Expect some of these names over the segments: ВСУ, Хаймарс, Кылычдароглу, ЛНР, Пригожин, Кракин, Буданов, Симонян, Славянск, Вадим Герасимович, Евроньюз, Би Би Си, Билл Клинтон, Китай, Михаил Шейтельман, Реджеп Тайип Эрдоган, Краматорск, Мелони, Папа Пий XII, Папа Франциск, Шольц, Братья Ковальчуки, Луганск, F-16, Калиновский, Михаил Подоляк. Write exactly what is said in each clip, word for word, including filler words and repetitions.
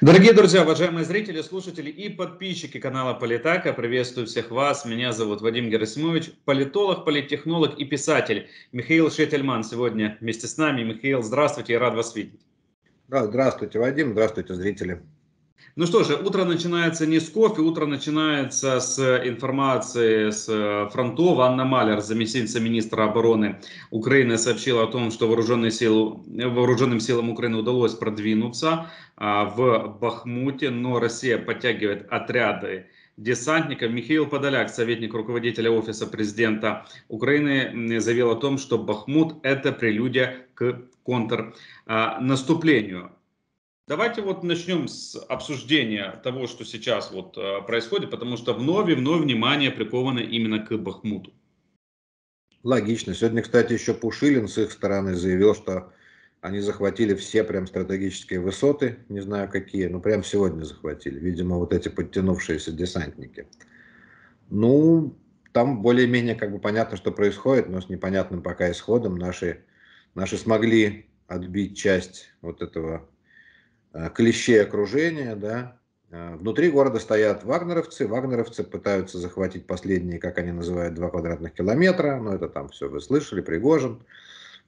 Дорогие друзья, уважаемые зрители, слушатели и подписчики канала Политека, приветствую всех вас. Меня зовут Вадим Герасимович, политолог, политтехнолог и писатель. Михаил Шейтельман сегодня вместе с нами. Михаил, здравствуйте, я рад вас видеть. Да, здравствуйте, Вадим, здравствуйте, зрители. Ну что же, утро начинается не с кофе, утро начинается с информации с фронтов. Анна Малер, заместительница министра обороны Украины, сообщила о том, что вооруженные силы, вооруженным силам Украины удалось продвинуться в Бахмуте, но Россия подтягивает отряды десантников. Михаил Подоляк, советник руководителя Офиса президента Украины, заявил о том, что Бахмут – это прелюдия к контрнаступлению. Давайте вот начнем с обсуждения того, что сейчас вот происходит, потому что вновь и вновь внимание приковано именно к Бахмуту. Логично. Сегодня, кстати, еще Пушилин с их стороны заявил, что они захватили все прям стратегические высоты, не знаю какие, но прям сегодня захватили. Видимо, вот эти подтянувшиеся десантники. Ну, там более-менее как бы понятно, что происходит, но с непонятным пока исходом. Наши, наши смогли отбить часть вот этого... клещей окружения, да. Внутри города стоят вагнеровцы. Вагнеровцы пытаются захватить последние, как они называют, два квадратных километра. Но это там все вы слышали, Пригожин.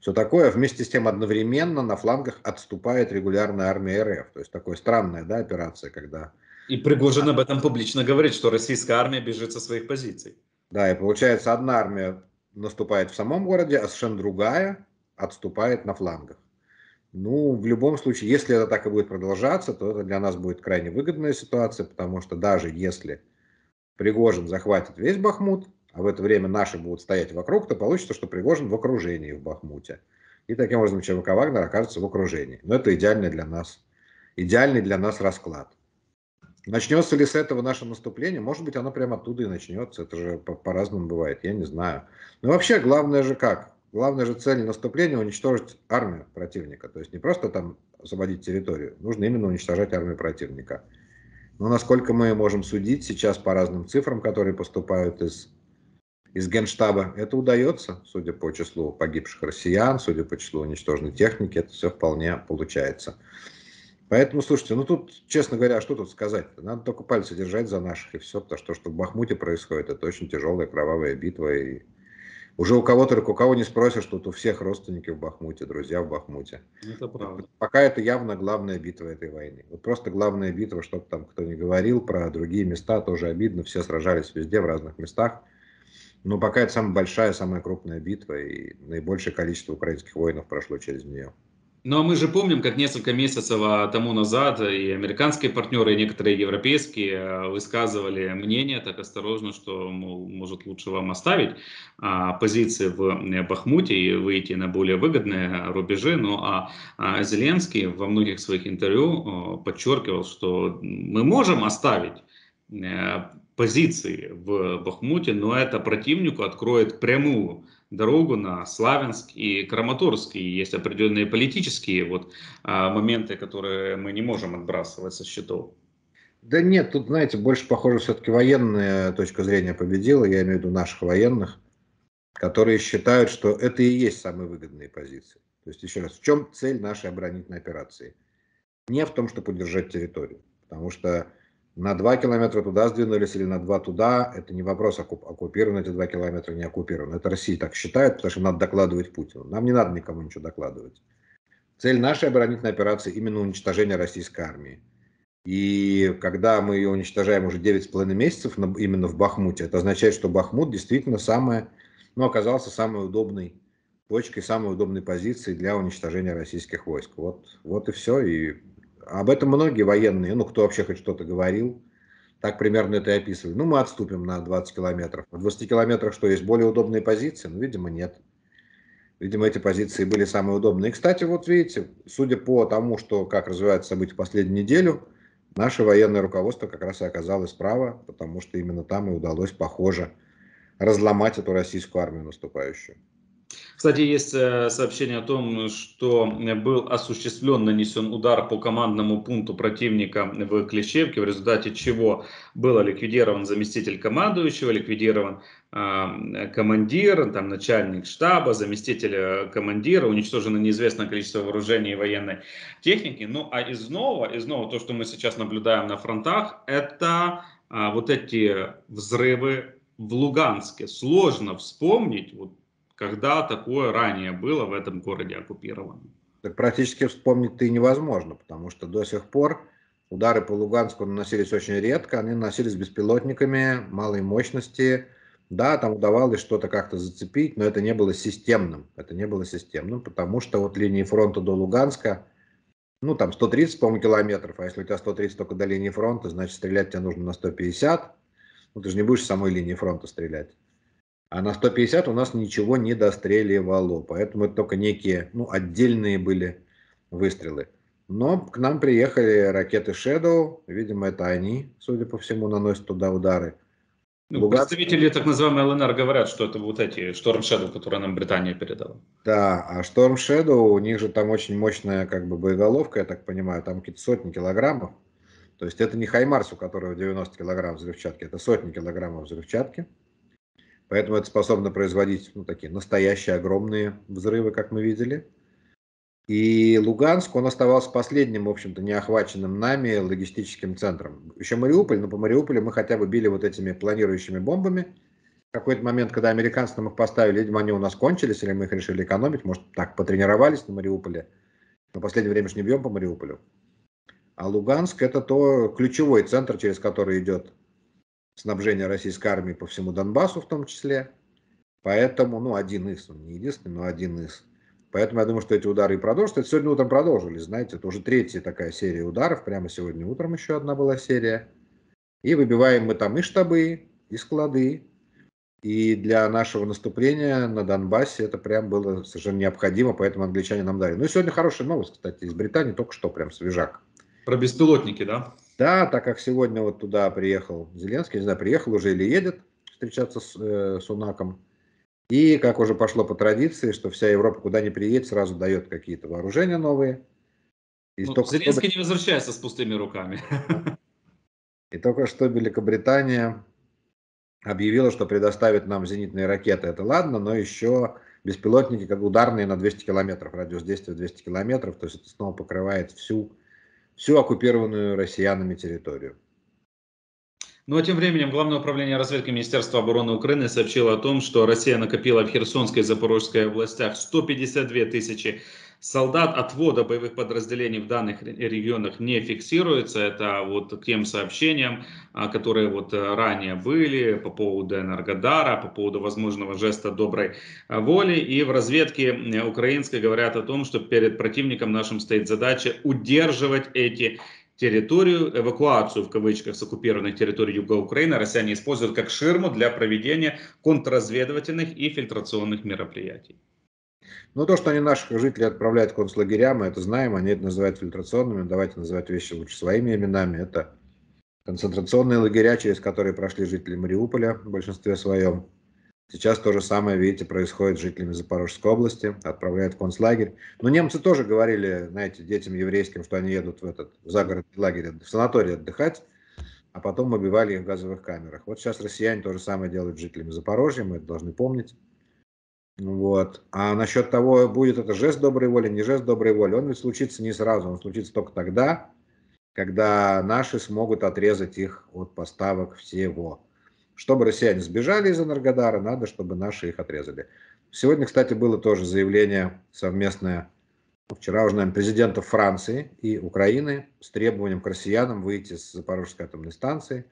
Все такое. Вместе с тем одновременно на флангах отступает регулярная армия РФ. То есть такая странная, да, операция, когда... И Пригожин об этом публично говорит, что российская армия бежит со своих позиций. Да, и получается, одна армия наступает в самом городе, а совершенно другая отступает на флангах. Ну, в любом случае, если это так и будет продолжаться, то это для нас будет крайне выгодная ситуация, потому что даже если Пригожин захватит весь Бахмут, а в это время наши будут стоять вокруг, то получится, что Пригожин в окружении в Бахмуте. И таким образом ЧВК Вагнер окажется в окружении. Но это идеальный для нас, идеальный для нас расклад. Начнется ли с этого наше наступление? Может быть, оно прямо оттуда и начнется. Это же по-разному бывает, я не знаю. Но вообще, главное же как? Главная же цель наступления – уничтожить армию противника. То есть не просто там освободить территорию, нужно именно уничтожать армию противника. Но насколько мы можем судить сейчас по разным цифрам, которые поступают из, из Генштаба, это удается, судя по числу погибших россиян, судя по числу уничтоженной техники, это все вполне получается. Поэтому, слушайте, ну тут, честно говоря, что тут сказать-то? Надо только пальцы держать за наших и все, потому что, что в Бахмуте происходит, это очень тяжелая кровавая битва и... Уже у кого только у кого не спросишь, тут у всех родственники в Бахмуте, друзья в Бахмуте. Это правда. Пока это явно главная битва этой войны. Вот просто главная битва, чтобы там кто не говорил про другие места, тоже обидно. Все сражались везде, в разных местах. Но пока это самая большая, самая крупная битва, и наибольшее количество украинских воинов прошло через нее. Ну а мы же помним, как несколько месяцев тому назад и американские партнеры, и некоторые европейские высказывали мнение так осторожно, что, мол, может лучше вам оставить а, позиции в Бахмуте и выйти на более выгодные рубежи. Ну а, а Зеленский во многих своих интервью подчеркивал, что мы можем оставить а, позиции в Бахмуте, но это противнику откроет прямую дорогу на Славянск и Краматорск. И есть определенные политические вот, а, моменты, которые мы не можем отбрасывать со счетов. Да нет, тут, знаете, больше, похоже, все-таки военная точка зрения победила. Я имею в виду наших военных, которые считают, что это и есть самые выгодные позиции. То есть, еще раз, в чем цель нашей оборонительной операции? Не в том, чтобы удержать территорию. Потому что на два километра туда сдвинулись или на два туда, это не вопрос, оккупированы эти два километра, не оккупированы. Это Россия так считает, потому что надо докладывать Путину. Нам не надо никому ничего докладывать. Цель нашей оборонительной операции именно уничтожение российской армии. И когда мы ее уничтожаем уже девять с половиной месяцев именно в Бахмуте, это означает, что Бахмут действительно самая, ну, оказался самой удобной точкой, самой удобной позицией для уничтожения российских войск. Вот, вот и все. И об этом многие военные, ну, кто вообще хоть что-то говорил, так примерно это и описывали. Ну, мы отступим на двадцать километров. В двадцати километрах что, есть более удобные позиции? Ну, видимо, нет. Видимо, эти позиции были самые удобные. И, кстати, вот видите, судя по тому, что как развиваются события в последнюю неделю, наше военное руководство как раз и оказалось право, потому что именно там и удалось, похоже, разломать эту российскую армию наступающую. Кстати, есть сообщение о том, что был осуществлен, нанесен удар по командному пункту противника в Клещевке, в результате чего был ликвидирован заместитель командующего, ликвидирован э, командир, там, начальник штаба, заместитель командира, уничтожено неизвестное количество вооружений и военной техники. Ну а и снова, и снова то, что мы сейчас наблюдаем на фронтах, это э, вот эти взрывы в Луганске. Сложно вспомнить, вот, когда такое ранее было в этом городе оккупированном. Так практически вспомнить-то и невозможно, потому что до сих пор удары по Луганску наносились очень редко, они наносились беспилотниками, малой мощности. Да, там удавалось что-то как-то зацепить, но это не было системным. Это не было системным, потому что от линии фронта до Луганска, ну там сто тридцать, по-моему, километров, а если у тебя сто тридцать только до линии фронта, значит стрелять тебе нужно на сто пятьдесят. Ну ты же не будешь с самой линии фронта стрелять. А на сто пятьдесят у нас ничего не достреливало, поэтому это только некие, ну, отдельные были выстрелы. Но к нам приехали ракеты «Шэдоу», видимо, это они, судя по всему, наносят туда удары. Ну, Луганск... Представители так называемой ЛНР говорят, что это вот эти «Шторм Шэдоу», которые нам Британия передала. Да, а «Шторм Шэдоу», у них же там очень мощная как бы боеголовка, я так понимаю, там какие-то сотни килограммов. То есть это не «Хаймарс», у которого девяносто килограмм взрывчатки, это сотни килограммов взрывчатки. Поэтому это способно производить, ну, такие настоящие огромные взрывы, как мы видели. И Луганск, он оставался последним, в общем-то, неохваченным нами логистическим центром. Еще Мариуполь, но по Мариуполю мы хотя бы били вот этими планирующими бомбами. В какой-то момент, когда американцы нам их поставили, видимо, они у нас кончились, или мы их решили экономить, может, так потренировались на Мариуполе. Но в последнее время же не бьем по Мариуполю. А Луганск — это то ключевой центр, через который идет снабжение российской армии по всему Донбассу в том числе. Поэтому, ну, один из, он не единственный, но один из. Поэтому я думаю, что эти удары и продолжатся. Это сегодня утром продолжились, знаете, это уже третья такая серия ударов. Прямо сегодня утром еще одна была серия. И выбиваем мы там и штабы, и склады. И для нашего наступления на Донбассе это прям было совершенно необходимо, поэтому англичане нам дали. Ну и сегодня хорошая новость, кстати, из Британии, только что прям свежак. Про беспилотники, да? Да, так как сегодня вот туда приехал Зеленский, не знаю, приехал уже или едет встречаться с э, Сунаком. И как уже пошло по традиции, что вся Европа куда ни приедет, сразу дает какие-то вооружения новые. И ну, только Зеленский что... не возвращается с пустыми руками. И только что Великобритания объявила, что предоставит нам зенитные ракеты, это ладно, но еще беспилотники как ударные на двести километров, радиус действия двести километров, то есть это снова покрывает всю всю оккупированную россиянами территорию. Ну а тем временем Главное управление разведки Министерства обороны Украины сообщило о том, что Россия накопила в Херсонской и Запорожской областях сто пятьдесят две тысячи солдат. Отвода боевых подразделений в данных регионах не фиксируется. Это вот к тем сообщениям, которые вот ранее были по поводу Энергодара, по поводу возможного жеста доброй воли. И в разведке украинской говорят о том, что перед противником нашим стоит задача удерживать эти территорию, эвакуацию в кавычках с оккупированной территории юга Украины россияне используют как ширму для проведения контрразведывательных и фильтрационных мероприятий. Ну то, что они наших жителей отправляют к концлагерям, мы это знаем, они это называют фильтрационными, давайте называть вещи лучше своими именами. Это концентрационные лагеря, через которые прошли жители Мариуполя в большинстве своем. Сейчас то же самое, видите, происходит с жителями Запорожской области, отправляют в концлагерь. Но немцы тоже говорили, знаете, детям еврейским, что они едут в этот загородный лагерь, в санаторий отдыхать, а потом убивали их в газовых камерах. Вот сейчас россияне то же самое делают с жителями Запорожья, мы это должны помнить. Вот. А насчет того, будет это жест доброй воли, не жест доброй воли, он ведь случится не сразу, он случится только тогда, когда наши смогут отрезать их от поставок всего. Чтобы россияне сбежали из Энергодара, надо, чтобы наши их отрезали. Сегодня, кстати, было тоже заявление совместное, вчера уже, наверное, президентов Франции и Украины с требованием к россиянам выйти с Запорожской атомной станции.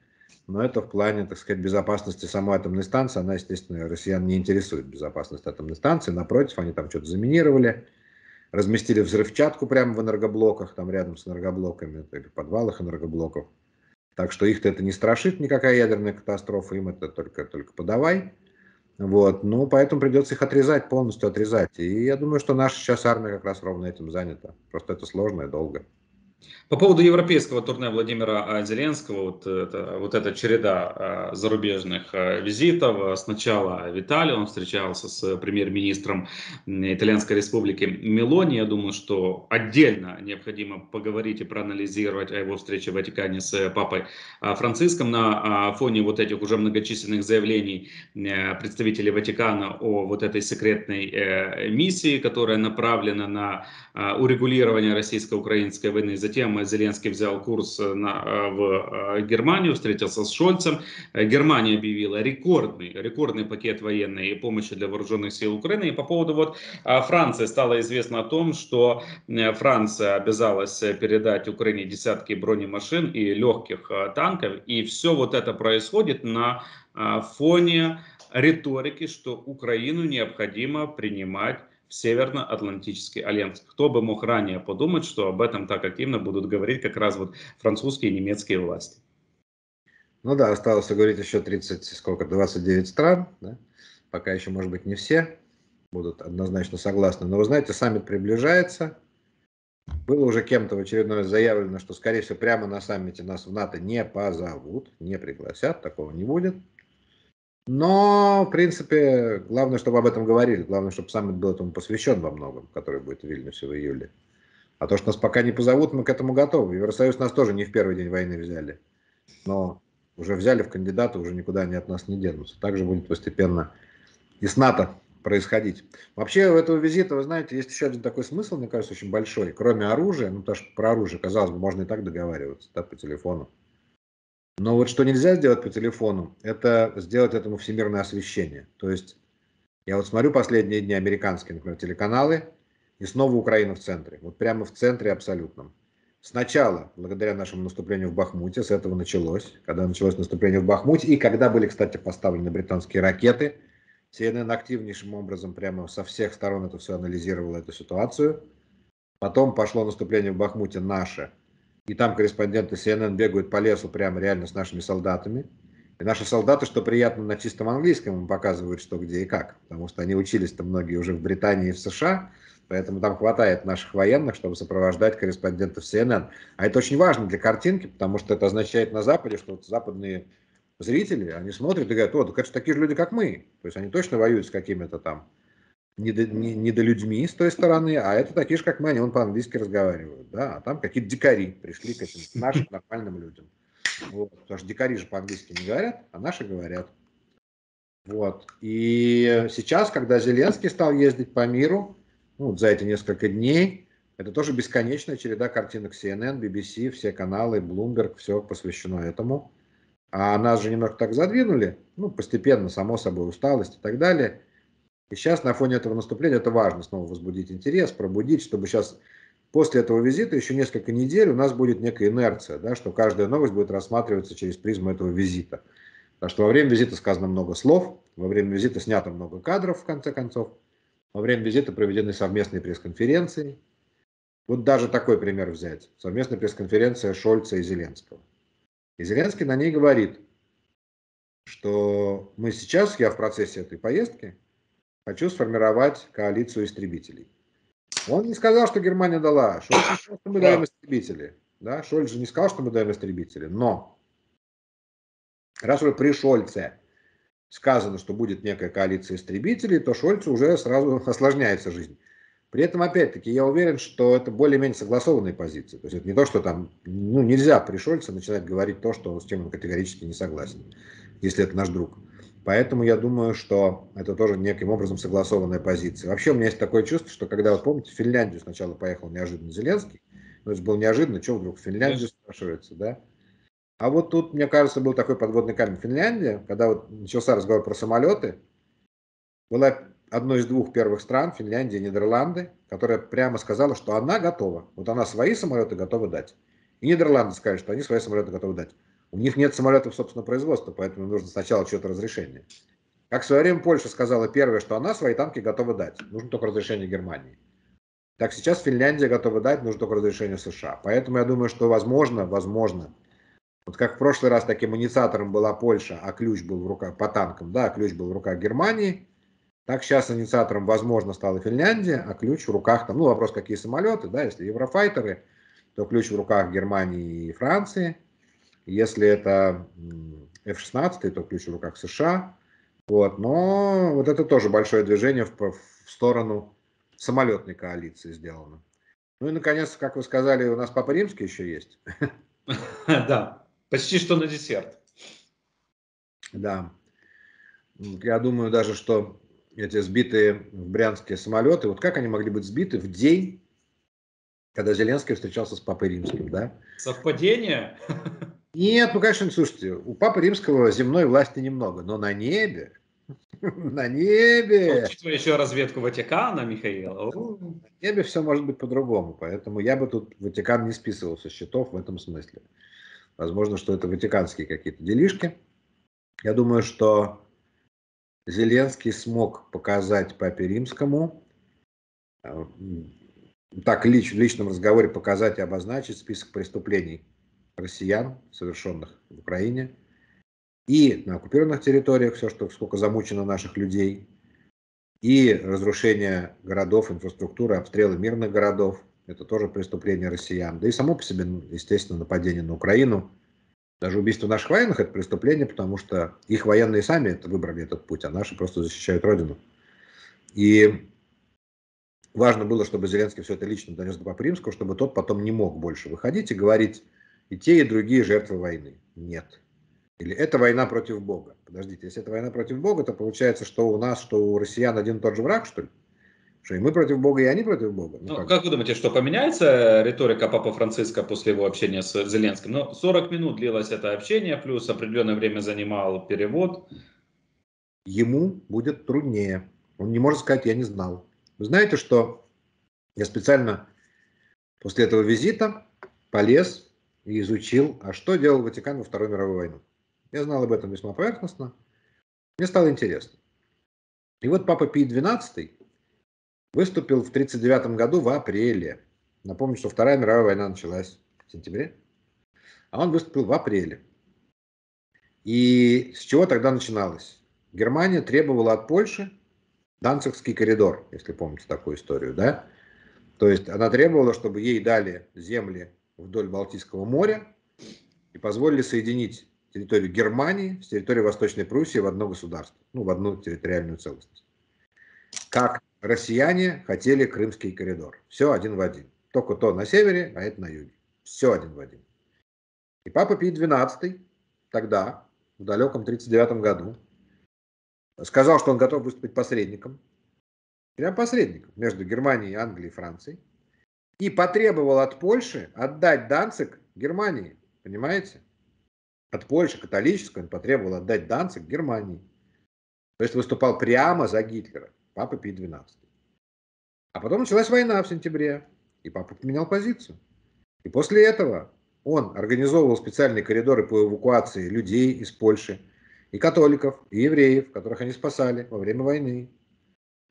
Но это в плане, так сказать, безопасности самой атомной станции. Она, естественно, россиян не интересует безопасность атомной станции. Напротив, они там что-то заминировали, разместили взрывчатку прямо в энергоблоках, там рядом с энергоблоками, или в подвалах энергоблоков. Так что их-то это не страшит, никакая ядерная катастрофа, им это только, только подавай. Вот. Ну, поэтому придется их отрезать, полностью отрезать. И я думаю, что наша сейчас армия как раз ровно этим занята. Просто это сложно и долго. По поводу европейского турне Владимира Зеленского, вот, это, вот эта череда зарубежных визитов. Сначала в Италии он встречался с премьер-министром Итальянской республики Мелони. Я думаю, что отдельно необходимо поговорить и проанализировать о его встрече в Ватикане с Папой Франциском. На фоне вот этих уже многочисленных заявлений представителей Ватикана о вот этой секретной миссии, которая направлена на урегулирование российско-украинской войны. Затем Зеленский взял курс на, в Германию, встретился с Шольцем. Германия объявила рекордный, рекордный пакет военной помощи для вооруженных сил Украины. И по поводу вот Франции стало известно о том, что Франция обязалась передать Украине десятки бронемашин и легких танков. И все вот это происходит на фоне риторики, что Украину необходимо принимать в Северно-Атлантический альянс. Кто бы мог ранее подумать, что об этом так активно будут говорить как раз вот французские и немецкие власти. Ну да, осталось говорить еще тридцать, сколько, двадцать девять стран. Да? Пока еще, может быть, не все будут однозначно согласны. Но вы знаете, саммит приближается. Было уже кем-то в очередной раз заявлено, что, скорее всего, прямо на саммите нас в НАТО не позовут, не пригласят, такого не будет. Но, в принципе, главное, чтобы об этом говорили. Главное, чтобы саммит был этому посвящен во многом, который будет в Вильнюсе в июле. А то, что нас пока не позовут, мы к этому готовы. Евросоюз нас тоже не в первый день войны взяли. Но уже взяли в кандидаты, уже никуда они от нас не денутся. Так же будет постепенно и с НАТО происходить. Вообще, у этого визита, вы знаете, есть еще один такой смысл, мне кажется, очень большой. Кроме оружия, ну, потому что про оружие, казалось бы, можно и так договариваться, да, по телефону. Но вот что нельзя сделать по телефону, это сделать этому всемирное освещение. То есть я вот смотрю последние дни американские, например, телеканалы, и снова Украина в центре. Вот прямо в центре абсолютном. Сначала, благодаря нашему наступлению в Бахмуте, с этого началось. Когда началось наступление в Бахмуте, и когда были, кстати, поставлены британские ракеты, Си Эн Эн активнейшим образом прямо со всех сторон это все анализировало, эту ситуацию. Потом пошло наступление в Бахмуте наше. И там корреспонденты Си Эн Эн бегают по лесу прямо реально с нашими солдатами. И наши солдаты, что приятно, на чистом английском им показывают, что где и как. Потому что они учились-то многие уже в Британии и в США. Поэтому там хватает наших военных, чтобы сопровождать корреспондентов Си Эн Эн. А это очень важно для картинки, потому что это означает на Западе, что вот западные зрители, они смотрят и говорят, о, так это же такие же люди, как мы. То есть они точно воюют с какими-то там недолюдьми с той стороны, а это такие же, как мы, они вон по-английски разговаривают, да, а там какие-то дикари пришли к этим к нашим нормальным людям. Вот. Потому что дикари же по-английски не говорят, а наши говорят. Вот. И сейчас, когда Зеленский стал ездить по миру, ну, вот за эти несколько дней, это тоже бесконечная череда картинок Си Эн Эн, Би Би Си, все каналы, Bloomberg, все посвящено этому. А нас же немного так задвинули, ну, постепенно, само собой, усталость и так далее. И сейчас на фоне этого наступления это важно снова возбудить интерес, пробудить, чтобы сейчас после этого визита еще несколько недель у нас будет некая инерция, да, что каждая новость будет рассматриваться через призму этого визита. Потому что во время визита сказано много слов, во время визита снято много кадров, в конце концов, во время визита проведены совместные пресс-конференции. Вот даже такой пример взять. Совместная пресс-конференция Шольца и Зеленского. И Зеленский на ней говорит, что мы сейчас, я в процессе этой поездки, хочу сформировать коалицию истребителей. Он не сказал, что Германия дала. Шольц не сказал, что мы даем истребители. Да? Шольц же не сказал, что мы даем истребители. Но раз уже при Шольце сказано, что будет некая коалиция истребителей, то Шольцу уже сразу осложняется жизнь. При этом, опять-таки, я уверен, что это более-менее согласованные позиции. То есть это не то, что там, ну, нельзя при Шольце начинать говорить то, что с чем он категорически не согласен, если это наш друг. Поэтому я думаю, что это тоже неким образом согласованная позиция. Вообще у меня есть такое чувство, что когда, вот помните, в Финляндию сначала поехал неожиданно Зеленский, то есть было неожиданно, что вдруг в Финляндию спрашивается, да? А вот тут, мне кажется, был такой подводный камень. Финляндия, когда вот начался разговор про самолеты, была одной из двух первых стран, Финляндия и Нидерланды, которая прямо сказала, что она готова. Вот она свои самолеты готова дать. И Нидерланды сказали, что они свои самолеты готовы дать. У них нет самолетов собственного производства, поэтому нужно сначала что-то разрешение. Как в свое время Польша сказала первое, что она свои танки готова дать. Нужно только разрешение Германии. Так сейчас Финляндия готова дать, нужно только разрешение США. Поэтому я думаю, что возможно, возможно. Вот как в прошлый раз таким инициатором была Польша, а ключ был в руках, по танкам, да, ключ был в руках Германии. Так сейчас инициатором, возможно, стала Финляндия, а ключ в руках, там, ну, вопрос, какие самолеты, да, если еврофайтеры, то ключ в руках Германии и Франции. Если это эф шестнадцать, то ключ в руках США. Вот. Но вот это тоже большое движение в, в сторону самолетной коалиции сделано. Ну и, наконец, как вы сказали, у нас Папа Римский еще есть. Да, почти что на десерт. Да. Я думаю даже, что эти сбитые в Брянске самолеты, вот как они могли быть сбиты в день, когда Зеленский встречался с Папой Римским, да? Совпадение? Нет, ну, конечно, слушайте, у Папы Римского земной власти немного, но на небе, на небе... Учитывая еще разведку Ватикана, Михаил. Ну, на небе все может быть по-другому, поэтому я бы тут Ватикан не списывал со счетов в этом смысле. Возможно, что это ватиканские какие-то делишки. Я думаю, что Зеленский смог показать Папе Римскому, так, в личном разговоре показать и обозначить список преступлений россиян, совершенных в Украине, и на оккупированных территориях, все, что, сколько замучено наших людей, и разрушение городов, инфраструктуры, обстрелы мирных городов, это тоже преступление россиян, да и само по себе, естественно, нападение на Украину, даже убийство наших военных, это преступление, потому что их военные сами это выбрали этот путь, а наши просто защищают родину. И важно было, чтобы Зеленский все это лично донес до Папы Римского, чтобы тот потом не мог больше выходить и говорить: и те, и другие жертвы войны. Нет. Или это война против Бога. Подождите, если это война против Бога, то получается, что у нас, что у россиян один и тот же враг, что ли? Что и мы против Бога, и они против Бога? Ну, ну, как? как вы думаете, что поменяется риторика Папы Франциска после его общения с Зеленским? Ну, сорок минут длилось это общение, плюс определенное время занимал перевод. Ему будет труднее. Он не может сказать: я не знал. Вы знаете, что я специально после этого визита полез и изучил, а что делал Ватикан во Вторую мировую войну. Я знал об этом весьма поверхностно. Мне стало интересно. И вот Папа Пий двенадцатый выступил в тысяча девятьсот тридцать девятом году в апреле. Напомню, что Вторая мировая война началась в сентябре. А он выступил в апреле. И с чего тогда начиналось? Германия требовала от Польши Данцигский коридор, если помните такую историю, да? То есть она требовала, чтобы ей дали земли вдоль Балтийского моря и позволили соединить территорию Германии с территорией Восточной Пруссии в одно государство, ну, в одну территориальную целостность. Как россияне хотели Крымский коридор. Все один в один. Только то на севере, а это на юге. Все один в один. И Папа Пий двенадцатый тогда, в далеком тысяча девятьсот тридцать девятом году, сказал, что он готов выступить посредником, прям посредником, между Германией, Англией и Францией. И потребовал от Польши отдать Данциг Германии. Понимаете? От Польши католической он потребовал отдать Данциг Германии. То есть выступал прямо за Гитлера. Папа Пий двенадцатый. А потом началась война в сентябре. И папа поменял позицию. И после этого он организовывал специальные коридоры по эвакуации людей из Польши. И католиков, и евреев, которых они спасали во время войны.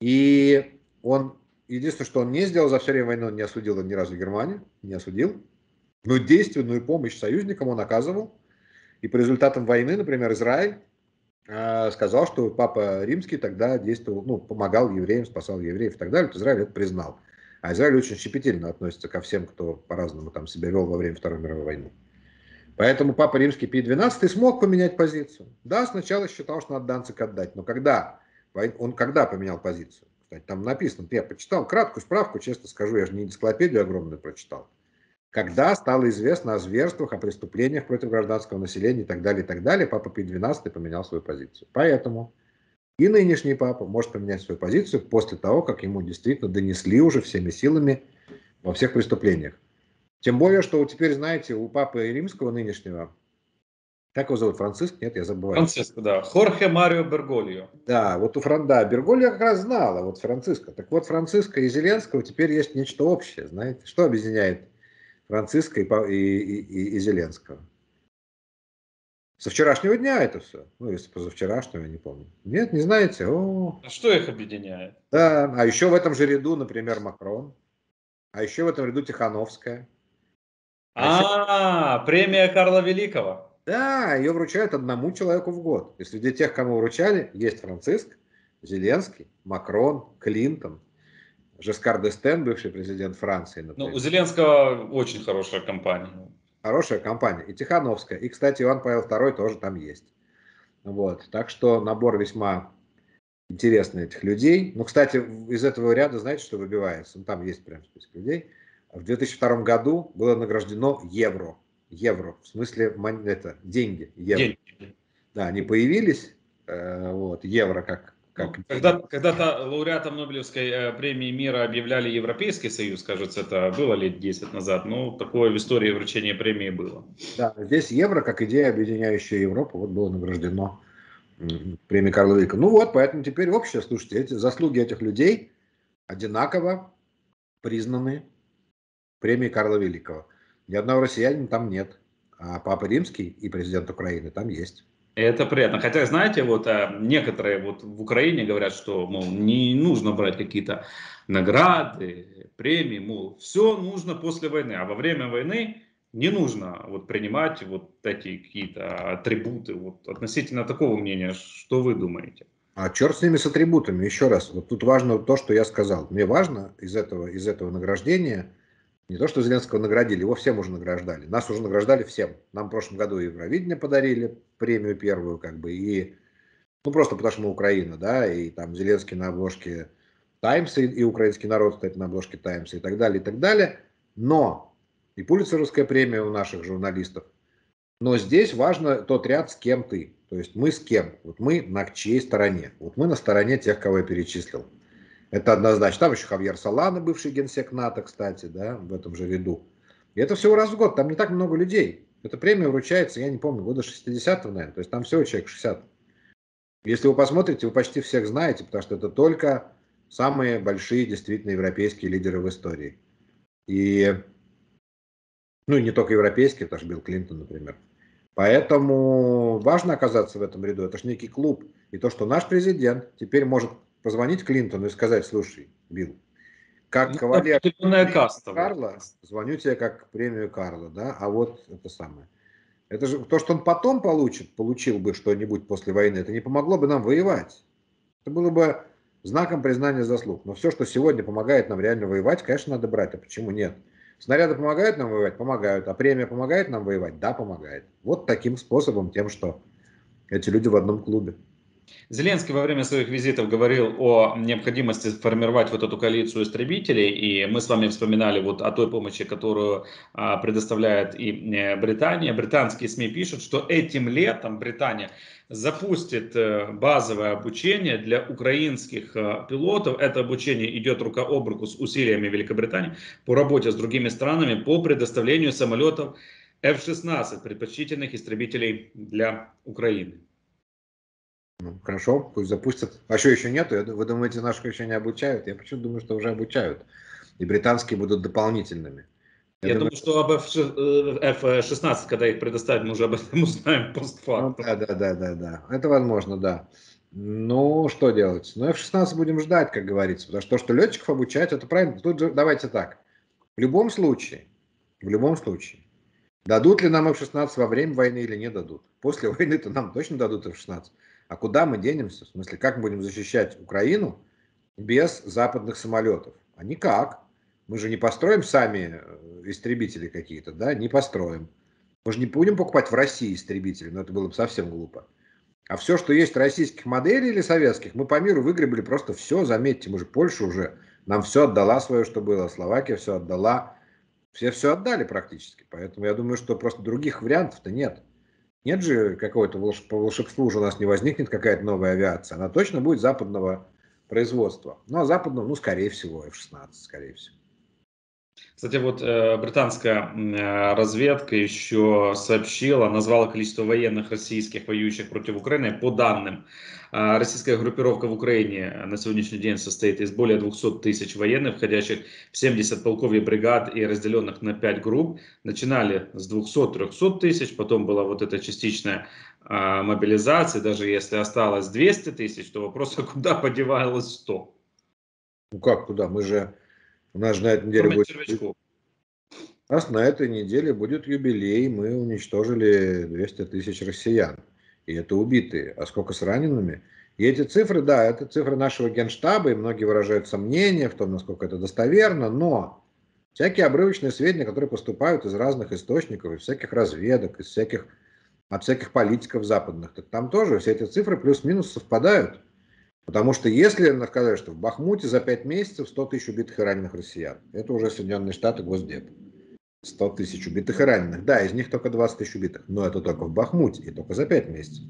И он... Единственное, что он не сделал за все время войны, он не осудил ни разу Германию, не осудил. Но действенную помощь союзникам он оказывал. И по результатам войны, например, Израиль э, сказал, что Папа Римский тогда действовал, ну, помогал евреям, спасал евреев и так далее. Вот Израиль это признал. А Израиль очень щепетильно относится ко всем, кто по-разному там себя вел во время Второй мировой войны. Поэтому Папа Римский Пий двенадцатый смог поменять позицию. Да, сначала считал, что надо Данциг отдать. Но когда? Он когда поменял позицию? Там написано, я почитал краткую справку, честно скажу, я же не энциклопедию огромную прочитал. Когда стало известно о зверствах, о преступлениях против гражданского населения и так далее, и так далее, Папа Пий двенадцатый поменял свою позицию. Поэтому и нынешний папа может поменять свою позицию после того, как ему действительно донесли уже всеми силами во всех преступлениях. Тем более, что теперь, знаете, у Папы Римского нынешнего, как его зовут, Франциск? Нет, я забываю. Франциск, да. Хорхе Марио Бергольо. Да, вот у Франда Бергольо как раз знала, вот Франциска. Так вот, Франциска и Зеленского теперь есть нечто общее, знаете. Что объединяет Франциска и, и, и, и Зеленского? Со вчерашнего дня это все. Ну, если позавчерашнего, я не помню. Нет, не знаете? О. А что их объединяет? Да, а еще в этом же ряду, например, Макрон. А еще в этом ряду Тихановская. А, премия Карла Великого. Да, ее вручают одному человеку в год. И среди тех, кому вручали, есть Франциск, Зеленский, Макрон, Клинтон, Жискар Дестен, бывший президент Франции, например. Ну, у Зеленского очень хорошая компания. Хорошая компания. И Тихановская. И, кстати, Иван Павел второй тоже там есть. Вот. Так что набор весьма интересный этих людей. Ну, кстати, из этого ряда, знаете, что выбивается? Ну, там есть прям список людей. В две тысячи втором году было награждено евро. Евро. В смысле, это, деньги. Евро. Деньги. Да, они появились. Э, вот, евро как... как... Когда-то когда лауреатом Нобелевской э, премии мира объявляли Европейский Союз, кажется, это было лет десять назад. Но такое в истории вручения премии было. Да, здесь евро, как идея, объединяющая Европу, вот было награждено премией Карла Великого. Ну вот, поэтому теперь общее, слушайте, эти, заслуги этих людей одинаково признаны премией Карла Великого. Ни одного россиянина там нет, а Папа Римский и президент Украины там есть. Это приятно. Хотя, знаете, вот некоторые вот в Украине говорят, что, мол, не нужно брать какие-то награды, премии, мол, все нужно после войны, а во время войны не нужно вот принимать вот такие какие-то атрибуты. Вот относительно такого мнения, что вы думаете? А черт с ними, с атрибутами. Еще раз, вот тут важно то, что я сказал. Мне важно из этого, из этого награждения... Не то, что Зеленского наградили, его всем уже награждали. Нас уже награждали всем. Нам в прошлом году и Евровидение подарили, премию первую, как бы, и... Ну, просто потому что мы Украина, да, и там Зеленский на обложке «Таймса», и украинский народ, кстати, на обложке «Таймса», и так далее, и так далее. Но и Пулитцеровская премия у наших журналистов. Но здесь важно тот ряд, с кем ты. То есть мы с кем. Вот мы на чьей стороне. Вот мы на стороне тех, кого я перечислил. Это однозначно. Там еще Хавьер Солана, бывший генсек НАТО, кстати, да, в этом же ряду. И это всего раз в год. Там не так много людей. Эта премия вручается, я не помню, года шестидесятого, наверное. То есть там всего человек шестьдесят. Если вы посмотрите, вы почти всех знаете, потому что это только самые большие действительно европейские лидеры в истории. И, ну, и не только европейские, потому что Билл Клинтон, например. Поэтому важно оказаться в этом ряду. Это же некий клуб. И то, что наш президент теперь может... позвонить Клинтону и сказать: слушай, Билл, как ну, кавалер каста, Карла, вот. Звоню тебе как премию Карла, да, а вот это самое. Это же то, что он потом получит, получил бы что-нибудь после войны, это не помогло бы нам воевать. Это было бы знаком признания заслуг. Но все, что сегодня помогает нам реально воевать, конечно, надо брать. А почему нет? Снаряды помогают нам воевать? Помогают. А премия помогает нам воевать? Да, помогает. Вот таким способом, тем, что эти люди в одном клубе. Зеленский во время своих визитов говорил о необходимости сформировать вот эту коалицию истребителей, и мы с вами вспоминали вот о той помощи, которую а, предоставляет и Британия. Британские СМИ пишут, что этим летом Британия запустит базовое обучение для украинских пилотов. Это обучение идет рука об руку с усилиями Великобритании по работе с другими странами по предоставлению самолетов эф шестнадцать, предпочтительных истребителей для Украины. Ну, хорошо, пусть запустят. А что еще нету? Вы думаете, наших еще не обучают? Я почему-то думаю, что уже обучают. И британские будут дополнительными. Я, Я думаю, думаю, что об эф шестнадцать, когда их предоставят, мы уже об этом узнаем постфактум. Ну, да, да, да, да, да. Это возможно, да. Ну, что делать? Ну, эф шестнадцать будем ждать, как говорится. Потому что то, что летчиков обучать, это правильно. Тут же, давайте так. В любом случае, в любом случае, дадут ли нам эф шестнадцать во время войны или не дадут? После войны-то нам точно дадут эф шестнадцать. А куда мы денемся? В смысле, как мы будем защищать Украину без западных самолетов? А никак. Мы же не построим сами истребители какие-то, да? Не построим. Мы же не будем покупать в России истребители, но это было бы совсем глупо. А все, что есть российских моделей или советских, мы по миру выгребли просто все. Заметьте, мы же Польша уже нам все отдала свое, что было. Словакия все отдала. Все все отдали практически. Поэтому я думаю, что просто других вариантов-то нет. Нет же какого-то, по волшебству уже у нас не возникнет какая-то новая авиация. Она точно будет западного производства. Ну, а западного, ну, скорее всего, эф шестнадцать, скорее всего. Кстати, вот э, британская э, разведка еще сообщила, назвала количество военных российских, воюющих против Украины. По данным, э, российская группировка в Украине на сегодняшний день состоит из более двухсот тысяч военных, входящих в семьдесят полков и бригад и разделенных на пять групп. Начинали с двухсот-трехсот тысяч, потом была вот эта частичная э, мобилизация. Даже если осталось двести тысяч, то вопрос, куда подевалось сто? Ну как куда? Мы же... У нас же на этой неделе будет... У нас на этой неделе будет юбилей. Мы уничтожили двести тысяч россиян. И это убитые. А сколько с ранеными? И эти цифры, да, это цифры нашего Генштаба, и многие выражают сомнения в том, насколько это достоверно, но всякие обрывочные сведения, которые поступают из разных источников, из всяких разведок, из всяких, от всяких политиков западных, так там тоже все эти цифры плюс-минус совпадают. Потому что если сказать, что в Бахмуте за пять месяцев сто тысяч убитых и раненых россиян, это уже Соединенные Штаты, Госдеп. сто тысяч убитых и раненых. Да, из них только двадцать тысяч убитых. Но это только в Бахмуте и только за пять месяцев.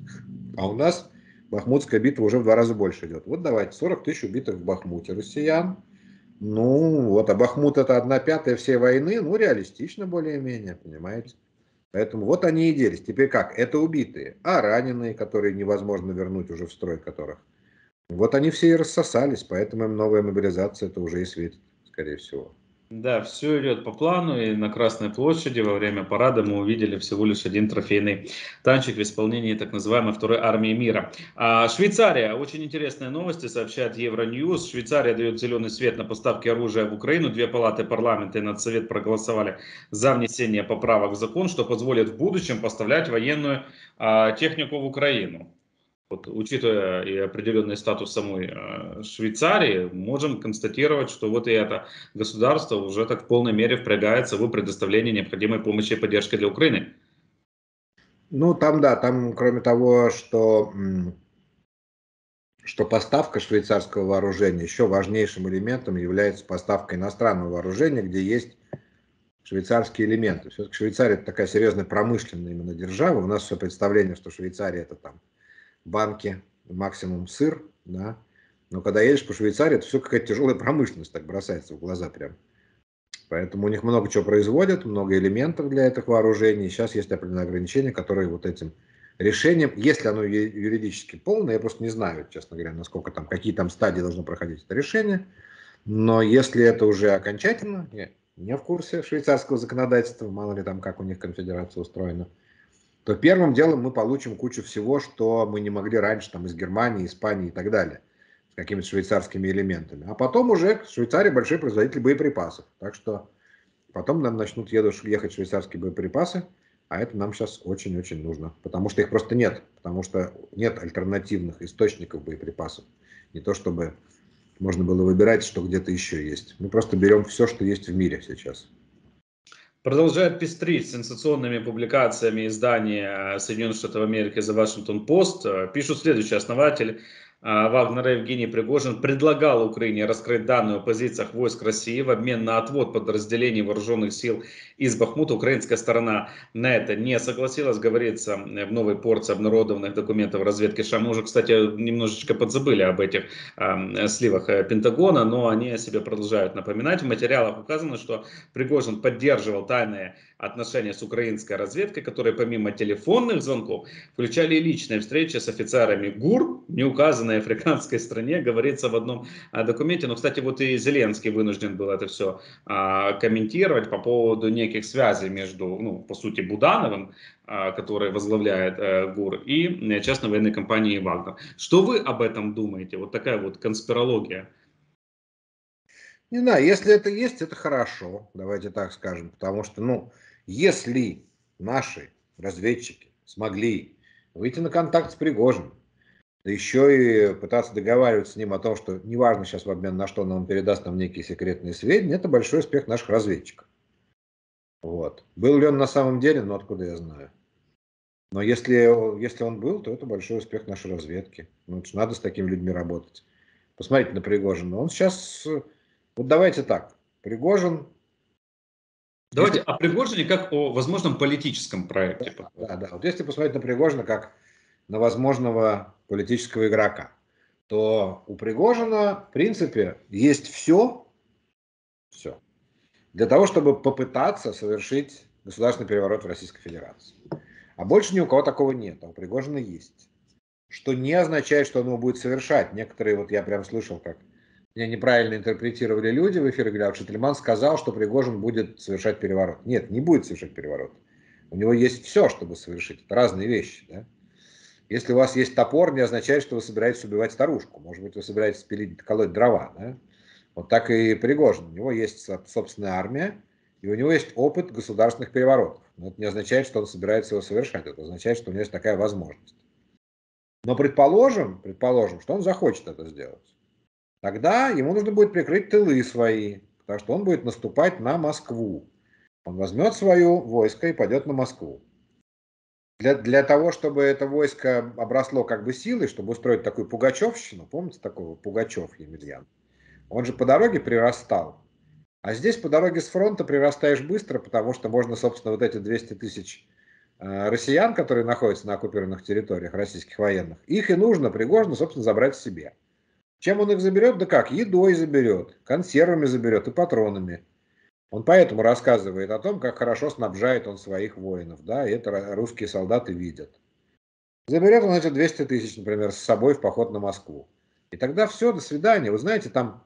А у нас Бахмутская битва уже в два раза больше идет. Вот давайте, сорок тысяч убитых в Бахмуте россиян. Ну, вот, а Бахмут это одна пятая всей войны. Ну, реалистично более-менее, понимаете. Поэтому вот они и делись. Теперь как? Это убитые, а раненые, которые невозможно вернуть уже в строй которых. Вот они все и рассосались, поэтому им новая мобилизация это уже и светит, скорее всего. Да, все идет по плану, и на Красной площади во время парада мы увидели всего лишь один трофейный танчик в исполнении так называемой второй армии мира. А Швейцария, очень интересные новости, сообщает Евроньюз. Швейцария дает зеленый свет на поставки оружия в Украину. Две палаты парламента и Надсовет проголосовали за внесение поправок в закон, что позволит в будущем поставлять военную а, технику в Украину. Вот, учитывая и определенный статус самой Швейцарии, можем констатировать, что вот и это государство уже так в полной мере впрягается в предоставление необходимой помощи и поддержки для Украины. Ну, там, да, там, кроме того, что, что поставка швейцарского вооружения, еще важнейшим элементом является поставка иностранного вооружения, где есть швейцарские элементы. Все-таки Швейцария – это такая серьезная промышленная именно держава. У нас все представление, что Швейцария – это там банки, максимум сыр, да. Но когда едешь по Швейцарии, это все какая-то тяжелая промышленность, так бросается в глаза прям. Поэтому у них много чего производят, много элементов для этих вооружений. Сейчас есть определенные ограничения, которые вот этим решением, если оно юридически полное, я просто не знаю, честно говоря, насколько там, какие там стадии должно проходить это решение. Но если это уже окончательно, я не в курсе швейцарского законодательства, мало ли там, как у них конфедерация устроена, то первым делом мы получим кучу всего, что мы не могли раньше там, из Германии, Испании и так далее, с какими-то швейцарскими элементами. А потом уже Швейцария большой производитель боеприпасов. Так что потом нам начнут ехать швейцарские боеприпасы, а это нам сейчас очень-очень нужно, потому что их просто нет, потому что нет альтернативных источников боеприпасов. Не то чтобы можно было выбирать, что где-то еще есть. Мы просто берем все, что есть в мире сейчас. Продолжает пестрить сенсационными публикациями издания Соединенных Штатов Америки The Washington Post. Пишут следующий: основатель Вагнера Евгений Пригожин предлагал Украине раскрыть данные о позициях войск России в обмен на отвод подразделений вооруженных сил из Бахмута. Украинская сторона на это не согласилась, говорится в новой порции обнародованных документов разведки США. Мы уже, кстати, немножечко подзабыли об этих э, сливах Пентагона, но они о себе продолжают напоминать. В материалах указано, что Пригожин поддерживал тайные отношения с украинской разведкой, которые помимо телефонных звонков включали и личные встречи с офицерами ГУР, не указано африканской стране, говорится в одном документе. Но, кстати, вот и Зеленский вынужден был это все а, комментировать по поводу неких связей между, ну, по сути, Будановым, а, который возглавляет а, ГУР, и частной военной компанией «Вагнер». Что вы об этом думаете? Вот такая вот конспирология. Не знаю, если это есть, это хорошо, давайте так скажем, потому что, ну, если наши разведчики смогли выйти на контакт с Пригожиным, да еще и пытаться договариваться с ним о том, что неважно сейчас в обмен на что, но он передаст нам некие секретные сведения, это большой успех наших разведчиков. Вот. Был ли он на самом деле, ну откуда я знаю. Но если, если он был, то это большой успех нашей разведки. Ну, надо с такими людьми работать. Посмотрите на Пригожина. Он сейчас... Вот давайте так. Пригожин... Давайте если... о Пригожине как о возможном политическом проекте. Да, да, да. Вот если посмотреть на Пригожина как на возможного политического игрока, то у Пригожина, в принципе, есть все, все для того, чтобы попытаться совершить государственный переворот в Российской Федерации. А больше ни у кого такого нет, а у Пригожина есть. Что не означает, что он его будет совершать. Некоторые, вот я прям слышал, как меня неправильно интерпретировали люди в эфире, говорят, Шейтельман сказал, что Пригожин будет совершать переворот. Нет, не будет совершать переворот. У него есть все, чтобы совершить. Это разные вещи, да? Если у вас есть топор, не означает, что вы собираетесь убивать старушку. Может быть, вы собираетесь пилить, колоть дрова. Да? Вот так и Пригожин. У него есть собственная армия, и у него есть опыт государственных переворотов. Но это не означает, что он собирается его совершать. Это означает, что у него есть такая возможность. Но предположим, предположим, что он захочет это сделать. Тогда ему нужно будет прикрыть тылы свои, потому что он будет наступать на Москву. Он возьмет свое войско и пойдет на Москву. Для, для того, чтобы это войско обросло как бы силой, чтобы устроить такую пугачевщину, помните такого Пугачев Емельян? Он же по дороге прирастал. А здесь по дороге с фронта прирастаешь быстро, потому что можно, собственно, вот эти двести тысяч э, россиян, которые находятся на оккупированных территориях российских военных, их и нужно Пригожину, собственно, забрать себе. Чем он их заберет? Да как? Едой заберет, консервами заберет и патронами. Он поэтому рассказывает о том, как хорошо снабжает он своих воинов. Да, и это русские солдаты видят. Заберет он эти двести тысяч, например, с собой в поход на Москву. И тогда все, до свидания. Вы знаете, там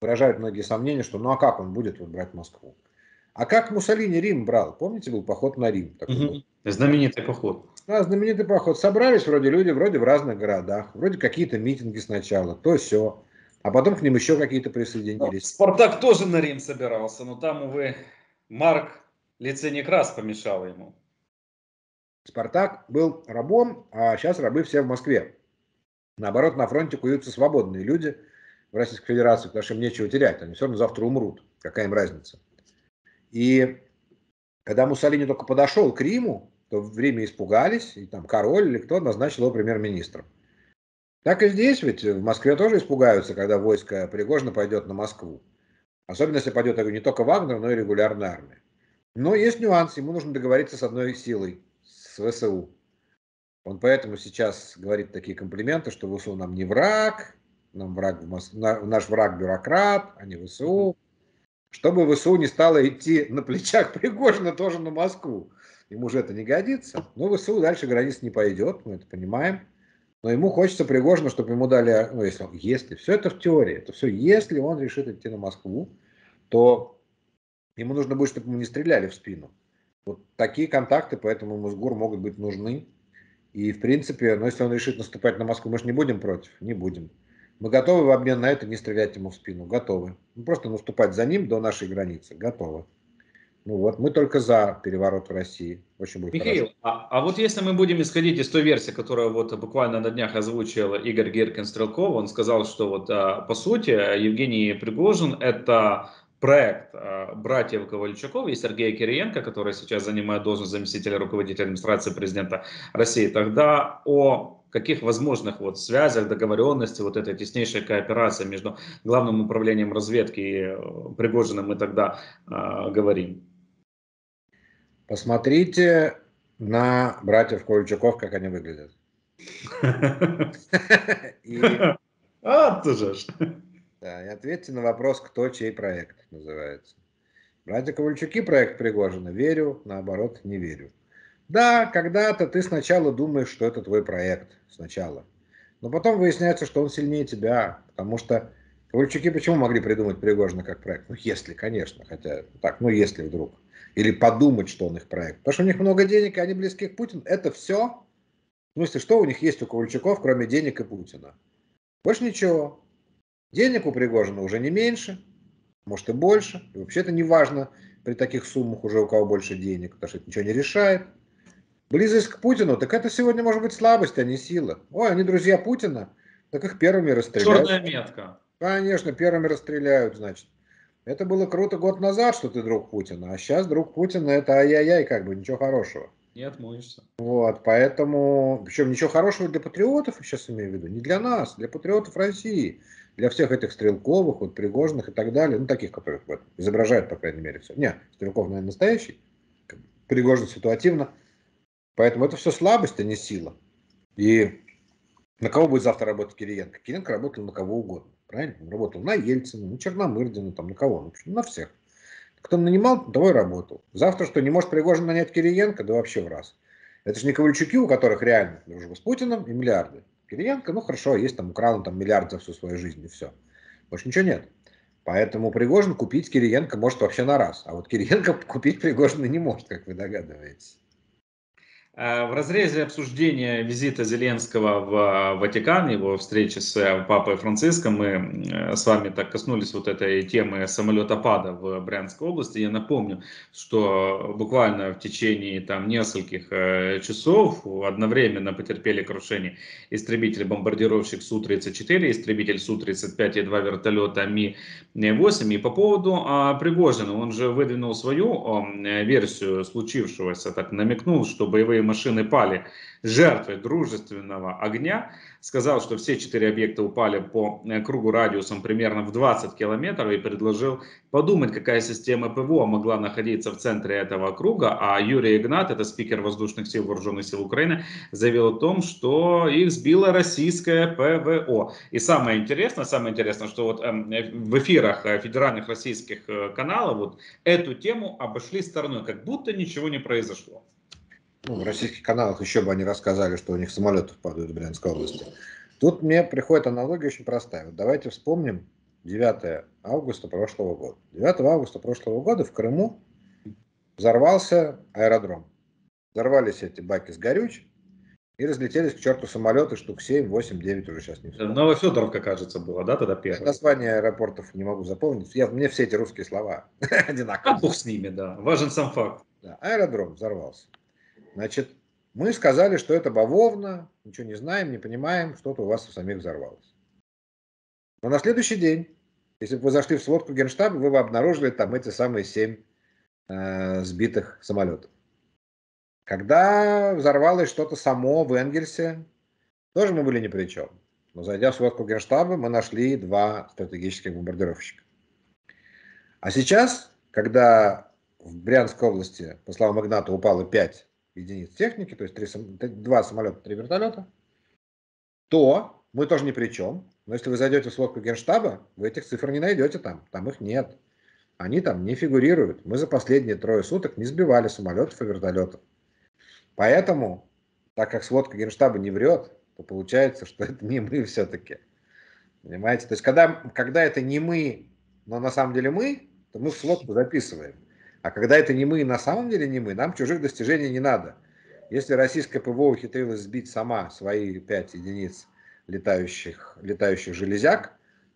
выражают многие сомнения, что ну а как он будет вот брать Москву? А как Муссолини Рим брал? Помните, был поход на Рим? Такой угу. был. Знаменитый поход. Да, знаменитый поход. Собрались вроде люди, вроде в разных городах, вроде какие-то митинги сначала, то все. А потом к ним еще какие-то присоединились. Ну, Спартак тоже на Рим собирался, но там, увы, Марк Лициний-Крас помешал ему. Спартак был рабом, а сейчас рабы все в Москве. Наоборот, на фронте куются свободные люди в Российской Федерации, потому что им нечего терять. Они все равно завтра умрут. Какая им разница? И когда Муссолини только подошел к Риму, то в Риме испугались, и там король или кто назначил его премьер-министром. Так и здесь, ведь в Москве тоже испугаются, когда войско Пригожина пойдет на Москву. Особенно, если пойдет не только Вагнер, но и регулярная армия. Но есть нюанс, ему нужно договориться с одной силой, с ВСУ. Он поэтому сейчас говорит такие комплименты, что ВСУ нам не враг, нам враг наш враг бюрократ, а не ВСУ. Чтобы ВСУ не стало идти на плечах Пригожина тоже на Москву. Ему же это не годится. Но ВСУ дальше границ не пойдет, мы это понимаем. Но ему хочется Пригожина, чтобы ему дали, ну, если, если, все это в теории, это все, если он решит идти на Москву, то ему нужно будет, чтобы ему не стреляли в спину. Вот такие контакты, поэтому Мосгор могут быть нужны. И, в принципе, ну, если он решит наступать на Москву, мы же не будем против, не будем. Мы готовы в обмен на это не стрелять ему в спину, готовы. Мы просто наступать за ним до нашей границы, готовы. Ну вот, мы только за переворот в России. Очень будет Михаил, а, а вот если мы будем исходить из той версии, которую вот буквально на днях озвучил Игорь Гиркин Стрелков, он сказал, что вот по сути Евгений Пригожин — это проект братьев Ковальчуков и Сергея Кириенко, который сейчас занимает должность заместителя руководителя администрации президента России. Тогда о каких возможных вот связях, договоренности, вот этой теснейшей кооперации между главным управлением разведки и Пригожиным мы тогда э, говорим? Посмотрите на братьев Ковальчуков, как они выглядят. А, ты же. Да, и ответьте на вопрос, кто чей проект называется. Братья Ковальчуки — проект Пригожина. Верю, наоборот, не верю. Да, когда-то ты сначала думаешь, что это твой проект. Сначала. Но потом выясняется, что он сильнее тебя. Потому что Ковальчуки почему могли придумать Пригожина как проект? Ну, если, конечно. Хотя, так, ну, если вдруг. Или подумать, что он их проект. Потому что у них много денег, и они близки к Путину. Это все. В смысле, что у них есть у Ковальчуков, кроме денег и Путина? Больше ничего. Денег у Пригожина уже не меньше. Может и больше. И вообще-то не важно при таких суммах уже у кого больше денег. Потому что это ничего не решает. Близость к Путину, так это сегодня может быть слабость, а не сила. Ой, они друзья Путина, так их первыми расстреляют. Черная метка. Конечно, первыми расстреляют, значит. Это было круто год назад, что ты друг Путина, а сейчас друг Путина — это ай-яй-яй, как бы, ничего хорошего. Не отмоешься. Вот, поэтому, причем ничего хорошего для патриотов, я сейчас имею в виду, не для нас, для патриотов России, для всех этих Стрелковых, вот, Пригожных и так далее, ну, таких, которых вот, изображают, по крайней мере, все. Не, Стрелков, наверное, настоящий, Пригожин ситуативно. Поэтому это все слабость, а не сила. И на кого будет завтра работать Кириенко? Кириенко работал на кого угодно. Правильно? Он работал на Ельцина, на Черномырдина, там, на кого? Ну, на всех. Кто нанимал, того и работал. Завтра что, не может Пригожин нанять Кириенко? Да вообще в раз. Это же не Ковальчуки, у которых реально дружба с Путиным и миллиарды. Кириенко, ну хорошо, есть там, украл там миллиард за всю свою жизнь и все. Больше ничего нет. Поэтому Пригожин купить Кириенко может вообще на раз. А вот Кириенко купить Пригожина не может, как вы догадываетесь. В разрезе обсуждения визита Зеленского в Ватикан, его встречи с Папой Франциском, мы с вами так коснулись вот этой темы самолетопада в Брянской области. Я напомню, что буквально в течение там нескольких часов одновременно потерпели крушение истребитель-бомбардировщик Су тридцать четыре, истребитель Су тридцать пять и два вертолета Ми восемь. И по поводу Пригожина, он же выдвинул свою версию случившегося, так намекнул, что боевые машины пали жертвой дружественного огня. Сказал, что все четыре объекта упали по кругу радиусом примерно в двадцать километров и предложил подумать, какая система ПВО могла находиться в центре этого круга. А Юрий Игнат, это спикер воздушных сил вооруженных сил Украины, заявил о том, что их сбило российское ПВО. И самое интересное, самое интересное, что вот в эфирах федеральных российских каналов вот эту тему обошли стороной, как будто ничего не произошло. Ну, в российских каналах еще бы они рассказали, что у них самолеты падают в Брянской области. Тут мне приходит аналогия очень простая. Вот давайте вспомним девятое августа прошлого года. девятого августа прошлого года в Крыму взорвался аэродром. Взорвались эти баки с горючим и разлетелись к черту самолеты штук семь, восемь, девять уже сейчас не вспомню. Новофедоровка, кажется, была, да, тогда первая? Название аэропортов не могу запомнить. Я, мне все эти русские слова одинаковые. А бог с ними, да. Важен сам факт. Да, аэродром взорвался. Значит, мы сказали, что это бавовна, ничего не знаем, не понимаем, что-то у вас у самих взорвалось. Но на следующий день, если бы вы зашли в сводку Генштаба, вы бы обнаружили там эти самые семь э, сбитых самолетов. Когда взорвалось что-то само в Энгельсе, тоже мы были ни при чем. Но зайдя в сводку Генштаба, мы нашли два стратегических бомбардировщика. А сейчас, когда в Брянской области, по словам Игната, упало пять единиц техники, то есть три, два самолета, три вертолета, то мы тоже ни при чем. Но если вы зайдете в сводку Генштаба, вы этих цифр не найдете там. Там их нет. Они там не фигурируют. Мы за последние трое суток не сбивали самолетов и вертолетов. Поэтому, так как сводка Генштаба не врет, то получается, что это не мы все-таки. Понимаете? То есть, когда, когда это не мы, но на самом деле мы, то мы в сводку записываем. А когда это не мы и на самом деле не мы, нам чужих достижений не надо. Если российское ПВО ухитрилось сбить сама свои пять единиц летающих, летающих железяк,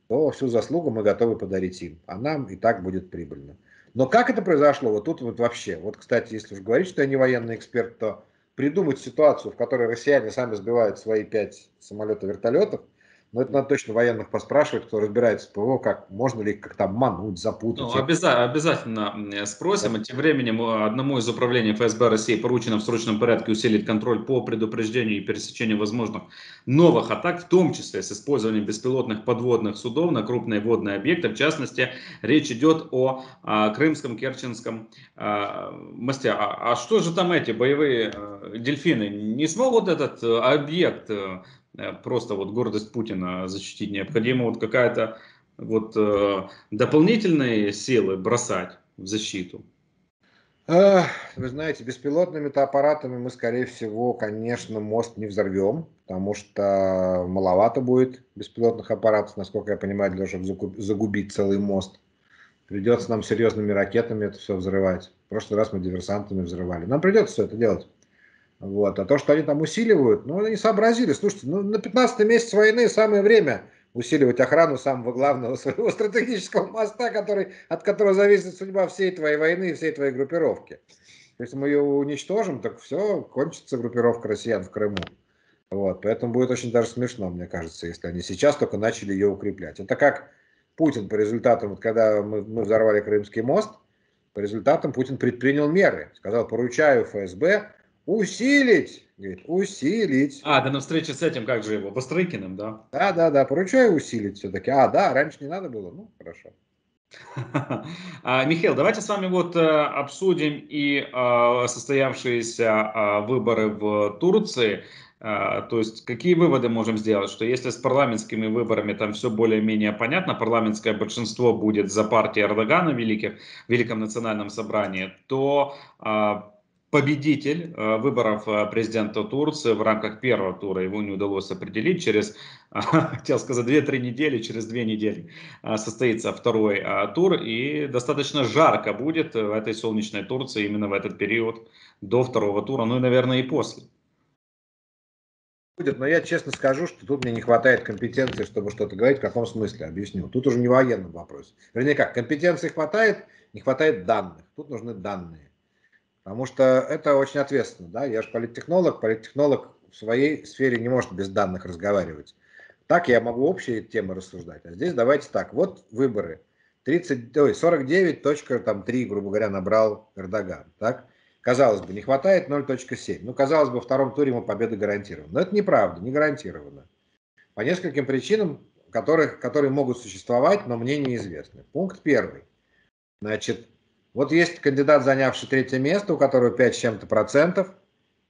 то всю заслугу мы готовы подарить им. А нам и так будет прибыльно. Но как это произошло? Вот тут вот вообще. Вот, кстати, если уж говорить, что я не военный эксперт, то придумать ситуацию, в которой россияне сами сбивают свои пять самолетов-вертолетов, но это надо точно военных поспрашивать, кто разбирается в ПВО, как можно ли как-то обмануть, запутать. Ну, обязательно, обязательно спросим. Да. Тем временем одному из управлений ФСБ России поручено в срочном порядке усилить контроль по предупреждению и пересечению возможных новых атак, в том числе с использованием беспилотных подводных судов на крупные водные объекты. В частности, речь идет о, о Крымском, Керченском о, мосте. А, а что же там эти боевые дельфины? Не смогут этот объект... Просто вот гордость Путина защитить необходимо вот какая-то вот э, дополнительные силы бросать в защиту. Вы знаете, беспилотными-то аппаратами мы, скорее всего, конечно, мост не взорвем, потому что маловато будет беспилотных аппаратов, насколько я понимаю, для того, чтобы загубить целый мост. Придется нам серьезными ракетами это все взрывать. В прошлый раз мы диверсантами взрывали. Нам придется все это делать. Вот. А то, что они там усиливают, ну, они сообразили. Слушайте, ну, на пятнадцатый месяц войны самое время усиливать охрану самого главного своего стратегического моста, который, от которого зависит судьба всей твоей войны и всей твоей группировки. Если мы ее уничтожим, так все, кончится группировка россиян в Крыму. Вот. Поэтому будет очень даже смешно, мне кажется, если они сейчас только начали ее укреплять. Это как Путин по результатам, вот когда мы, мы взорвали Крымский мост, по результатам Путин предпринял меры. Сказал, поручаю ФСБ... Усилить, говорит, усилить. А, да, на встрече с этим, как же его, Бастрыкиным, да? Да, да, да, поручаю усилить все-таки. А, да, раньше не надо было, ну, хорошо. Михаил, давайте с вами вот обсудим и состоявшиеся выборы в Турции. То есть, какие выводы можем сделать? Что если с парламентскими выборами там все более-менее понятно, парламентское большинство будет за партией Эрдогана в Великом Национальном собрании, то... победитель выборов президента Турции в рамках первого тура, его не удалось определить, через, хотел сказать, две-три недели, через две недели состоится второй тур, и достаточно жарко будет в этой солнечной Турции именно в этот период до второго тура, ну и, наверное, и после. Будет, но я честно скажу, что тут мне не хватает компетенции, чтобы что-то говорить, в каком смысле, объясню. Тут уже не военный вопрос. Вернее как, компетенции хватает, не хватает данных, тут нужны данные. Потому что это очень ответственно, да, я же политтехнолог, политтехнолог в своей сфере не может без данных разговаривать. Так я могу общие темы рассуждать, а здесь давайте так, вот выборы, сорок девять и три, грубо говоря, набрал Эрдоган, так, казалось бы, не хватает ноль и семь, ну, казалось бы, во втором туре ему победа гарантирована, но это неправда, не гарантировано, по нескольким причинам, которых, которые могут существовать, но мне неизвестны. Пункт первый, значит, вот есть кандидат, занявший третье место, у которого пять с чем-то процентов.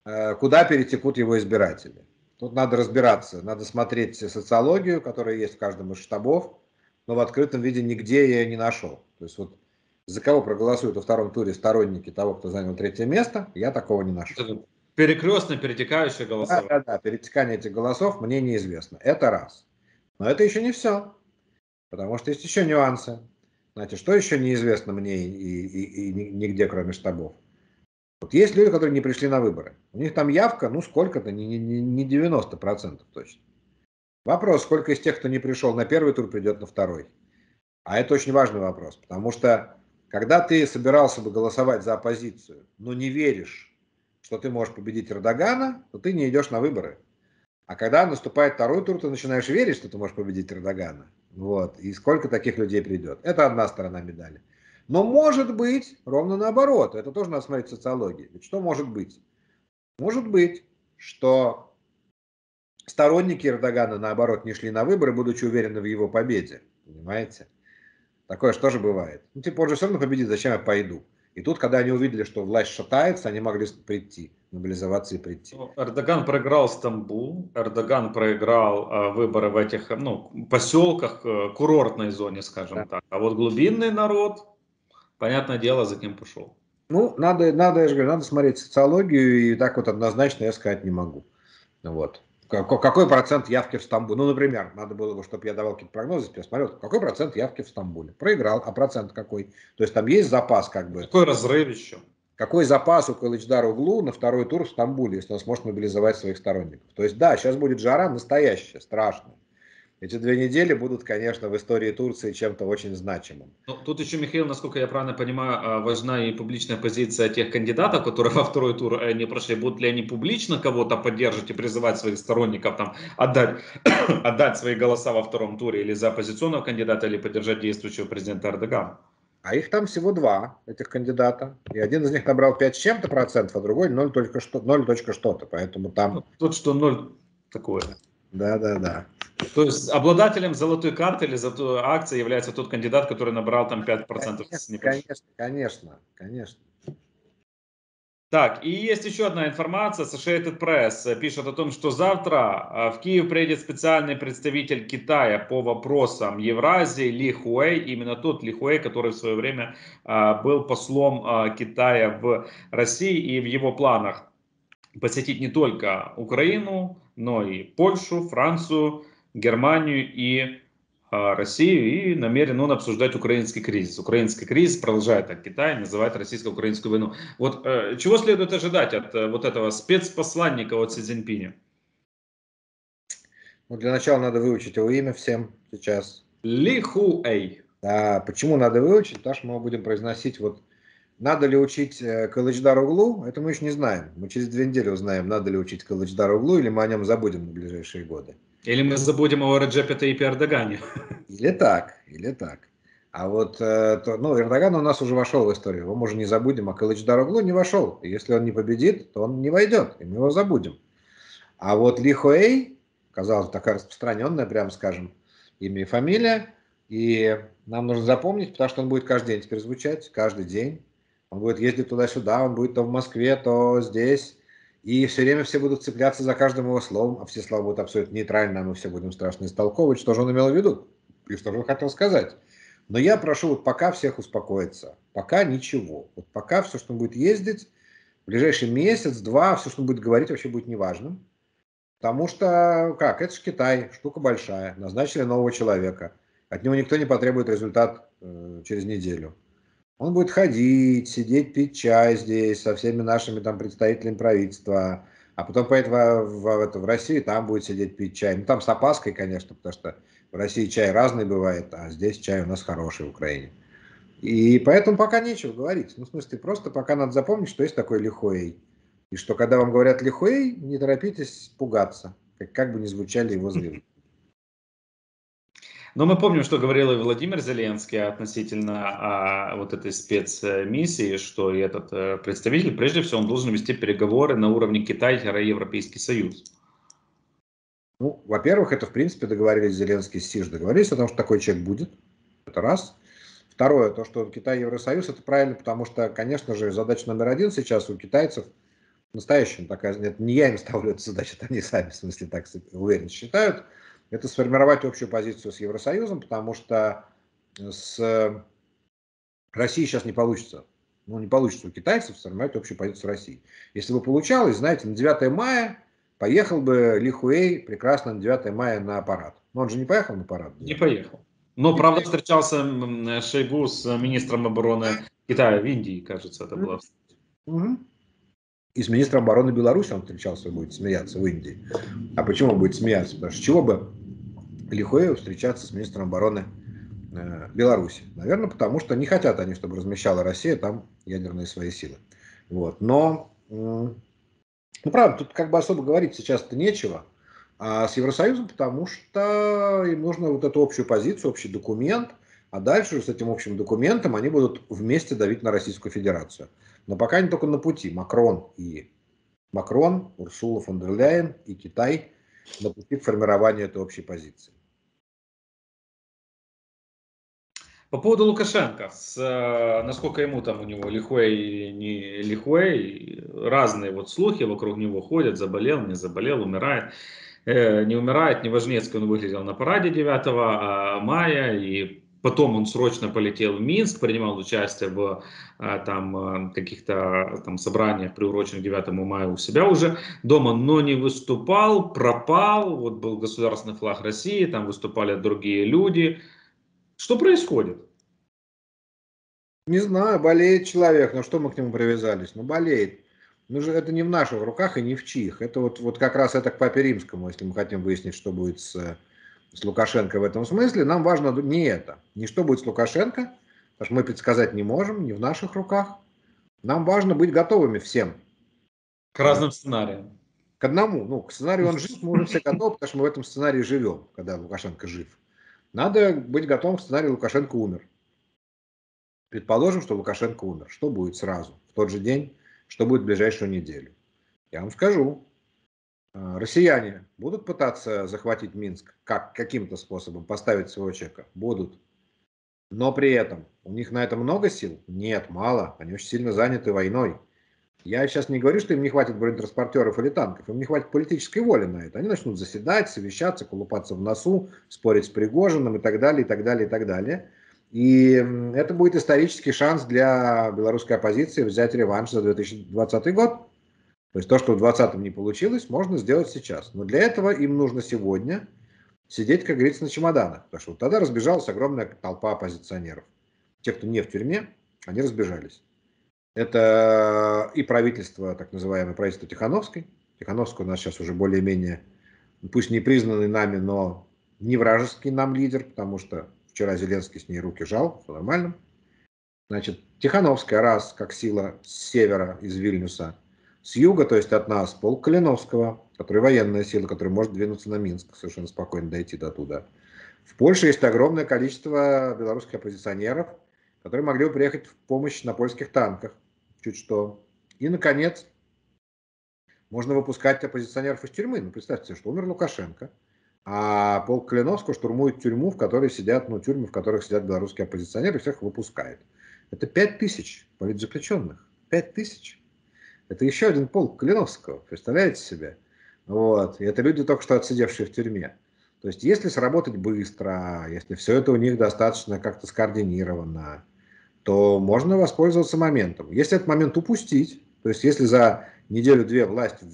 Куда перетекут его избиратели? Тут надо разбираться, надо смотреть социологию, которая есть в каждом из штабов, но в открытом виде нигде я ее не нашел. То есть вот за кого проголосуют во втором туре сторонники того, кто занял третье место, я такого не нашел. Перекрестно перетекающие голоса. Да, да, да, перетекание этих голосов мне неизвестно. Это раз. Но это еще не все, потому что есть еще нюансы. Знаете, что еще неизвестно мне и, и, и нигде, кроме штабов? Вот есть люди, которые не пришли на выборы. У них там явка, ну сколько-то, не, не, не девяносто процентов точно. Вопрос, сколько из тех, кто не пришел на первый тур, придет на второй. А это очень важный вопрос, потому что, когда ты собирался бы голосовать за оппозицию, но не веришь, что ты можешь победить Эрдогана, то ты не идешь на выборы. А когда наступает второй тур, ты начинаешь верить, что ты можешь победить Эрдогана. Вот. И сколько таких людей придет. Это одна сторона медали. Но может быть, ровно наоборот. Это тоже надо смотреть в социологии. Ведь что может быть? Может быть, что сторонники Эрдогана, наоборот, не шли на выборы, будучи уверены в его победе. Понимаете? Такое же тоже бывает. Ну, типа, он же все равно победит, зачем я пойду? И тут, когда они увидели, что власть шатается, они могли прийти, мобилизоваться и прийти. Эрдоган проиграл Стамбул, Эрдоган проиграл а, выборы в этих ну, поселках, курортной зоне, скажем да. так. А вот глубинный народ, понятное дело, за кем пошел. Ну, надо, надо, я же говорю, надо смотреть социологию, и так вот однозначно я сказать не могу. Вот. Какой процент явки в Стамбуле? Ну, например, надо было бы, чтобы я давал какие-то прогнозы, я смотрел, какой процент явки в Стамбуле? Проиграл, а процент какой? То есть там есть запас как бы. Какой разрыв еще? Какой запас у Кылычдароглу на второй тур в Стамбуле, если он сможет мобилизовать своих сторонников? То есть да, сейчас будет жара настоящая, страшная. Эти две недели будут, конечно, в истории Турции чем-то очень значимым. Но тут еще, Михаил, насколько я правильно понимаю, важна и публичная позиция тех кандидатов, которые во второй тур не прошли. Будут ли они публично кого-то поддерживать и призывать своих сторонников там, отдать, отдать свои голоса во втором туре или за оппозиционного кандидата, или поддержать действующего президента Эрдогана? А их там всего два, этих кандидата. И один из них набрал пять с чем-то процентов, а другой ноль точка что-то. Поэтому там... Тут что ноль такое. Да, да, да. То есть обладателем золотой карты или золотой акции является тот кандидат, который набрал там пять процентов. Конечно, конечно, конечно, конечно. Так, и есть еще одна информация. Associated Press пишет о том, что завтра в Киев приедет специальный представитель Китая по вопросам Евразии Ли Хуэй. Именно тот Ли Хуэй, который в свое время был послом Китая в России, и в его планах посетить не только Украину, но и Польшу, Францию, Германию и э, Россию, и намерен он обсуждать украинский кризис. Украинский кризис продолжает от Китая называть российско-украинскую войну. Вот э, чего следует ожидать от э, вот этого спецпосланника от Си Цзиньпиня? Ну, для начала надо выучить его имя всем сейчас. Ли Хуэй. Да, почему надо выучить? Потому что мы будем произносить вот. Надо ли учить Кылычдароглу? Это мы еще не знаем. Мы через две недели узнаем, надо ли учить Кылычдароглу, или мы о нем забудем на ближайшие годы. Или мы забудем о Реджепе Тайипе Эрдогане. Или так, или так. А вот ну, Эрдоган у нас уже вошел в историю, его мы уже не забудем, а Кылычдароглу не вошел. И если он не победит, то он не войдет, и мы его забудем. А вот Ли Хуэй, казалось, такая распространенная, прям скажем, имя и фамилия, и нам нужно запомнить, потому что он будет каждый день теперь звучать, каждый день. Он будет ездить туда-сюда, он будет то в Москве, то здесь. И все время все будут цепляться за каждым его словом, а все слова будут абсолютно нейтральны, а мы все будем страшно истолковывать, что же он имел в виду и что же он хотел сказать. Но я прошу вот пока всех успокоиться, пока ничего. Вот пока все, что он будет ездить, в ближайший месяц-два все, что он будет говорить, вообще будет неважным. Потому что, как, это же Китай, штука большая, назначили нового человека. От него никто не потребует результат э, через неделю. Он будет ходить, сидеть, пить чай здесь со всеми нашими там представителями правительства. А потом поедет в, в, в, в России, там будет сидеть, пить чай. Ну, там с опаской, конечно, потому что в России чай разный бывает, а здесь чай у нас хороший в Украине. И поэтому пока нечего говорить. Ну, в смысле, просто пока надо запомнить, что есть такой Ли Хуэй. И что, когда вам говорят Ли Хуэй, не торопитесь пугаться, как, как бы ни звучали его заявления. Но мы помним, что говорил и Владимир Зеленский относительно а, вот этой спецмиссии, что этот а, представитель, прежде всего, он должен вести переговоры на уровне Китай-Европейский Союз. Ну, во-первых, это, в принципе, договорились Зеленский и Сиш, договорились о том, что такой человек будет. Это раз. Второе, то, что Китай-Евросоюз, это правильно, потому что, конечно же, задача номер один сейчас у китайцев, настоящая такая, это не я им ставлю эту задачу, это они сами, в смысле, так уверенно считают, это сформировать общую позицию с Евросоюзом, потому что с Россией сейчас не получится. Ну, не получится у китайцев сформировать общую позицию с Россией. Если бы получалось, знаете, на девятое мая поехал бы Ли Хуэй прекрасно на девятое мая на парад. Но он же не поехал на парад? Не поехал. Но, правда, встречался Шойгу с министром обороны Китая в Индии, кажется, это было. Угу. И с министром обороны Беларуси он встречался, будет смеяться в Индии. А почему он будет смеяться? Потому что чего бы Ли Хуэю встречаться с министром обороны э, Беларуси? Наверное, потому что не хотят они, чтобы размещала Россия там ядерные свои силы. Вот. Но, э, ну правда, тут как бы особо говорить сейчас-то нечего. А с Евросоюзом, потому что им нужно вот эту общую позицию, общий документ. А дальше с этим общим документом они будут вместе давить на Российскую Федерацию. Но пока они только на пути. Макрон и Макрон, Урсула фон дер Ляйен и Китай на пути к формированию этой общей позиции. По поводу Лукашенко, с, насколько ему там у него Ли Хуэй, не Ли Хуэй, разные вот слухи вокруг него ходят, заболел, не заболел, умирает, э, не умирает, неважнецкий он выглядел на параде девятого мая и потом он срочно полетел в Минск, принимал участие в там, каких-то там собраниях, приуроченных девятому мая у себя уже дома, но не выступал, пропал. Вот был государственный флаг России, там выступали другие люди. Что происходит? Не знаю, болеет человек. Ну что мы к нему привязались? Ну болеет. Ну же это не в наших руках и не в чьих. Это вот, вот как раз это к Папе Римскому, если мы хотим выяснить, что будет с... с Лукашенко в этом смысле, нам важно не это, не что будет с Лукашенко, потому что мы предсказать не можем, не в наших руках. Нам важно быть готовыми всем. К разным сценариям. К одному. Ну, к сценарию он жив, мы уже все готовы, потому что мы в этом сценарии живем, когда Лукашенко жив. Надо быть готовым к сценарию Лукашенко умер. Предположим, что Лукашенко умер. Что будет сразу, в тот же день, что будет в ближайшую неделю? Я вам скажу. Россияне будут пытаться захватить Минск как, каким-то способом, поставить своего человека? Будут. Но при этом у них на это много сил? Нет, мало. Они очень сильно заняты войной. Я сейчас не говорю, что им не хватит бронетранспортеров или танков. Им не хватит политической воли на это. Они начнут заседать, совещаться, колупаться в носу, спорить с Пригожиным и так далее, и так далее, и так далее. И это будет исторический шанс для белорусской оппозиции взять реванш за две тысячи двадцатый год. То есть то, что в двадцатом не получилось, можно сделать сейчас. Но для этого им нужно сегодня сидеть, как говорится, на чемоданах. Потому что вот тогда разбежалась огромная толпа оппозиционеров. Те, кто не в тюрьме, они разбежались. Это и правительство, так называемое правительство Тихановской. Тихановская у нас сейчас уже более-менее, пусть не признанный нами, но не вражеский нам лидер, потому что вчера Зеленский с ней руки жал, все нормально. Значит, Тихановская раз, как сила с севера, из Вильнюса, с юга, то есть от нас, полк Калиновского, который военная сила, которая может двинуться на Минск, совершенно спокойно дойти до туда. В Польше есть огромное количество белорусских оппозиционеров, которые могли бы приехать в помощь на польских танках, чуть что. И, наконец, можно выпускать оппозиционеров из тюрьмы. Ну, представьте, что умер Лукашенко, а полк Калиновского штурмует тюрьму, в которой сидят, ну, тюрьмы, в которых сидят белорусские оппозиционеры, всех выпускает. Это пять тысяч политзаключенных. пять тысяч. Это еще один полк Калиновского, представляете себе? Вот. И это люди, только что отсидевшие в тюрьме. То есть, если сработать быстро, если все это у них достаточно как-то скоординировано, то можно воспользоваться моментом. Если этот момент упустить, То есть если за неделю-две власть в,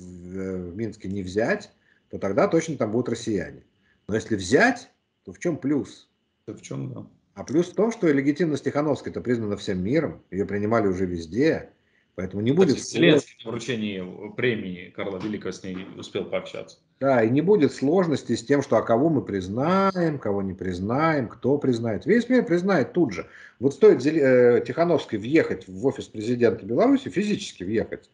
в Минске не взять, то тогда точно там будут россияне. Но если взять, то в чем плюс? Да в чем, да. А плюс в том, что легитимность Тихановской-то признана всем миром, ее принимали уже везде, поэтому не будет... Зеленский на вручении премии Карла Великого с ней успел пообщаться. Да, и не будет сложности с тем, что а кого мы признаем, кого не признаем, кто признает. Весь мир признает тут же. Вот стоит Тихановской въехать в офис президента Беларуси, физически въехать,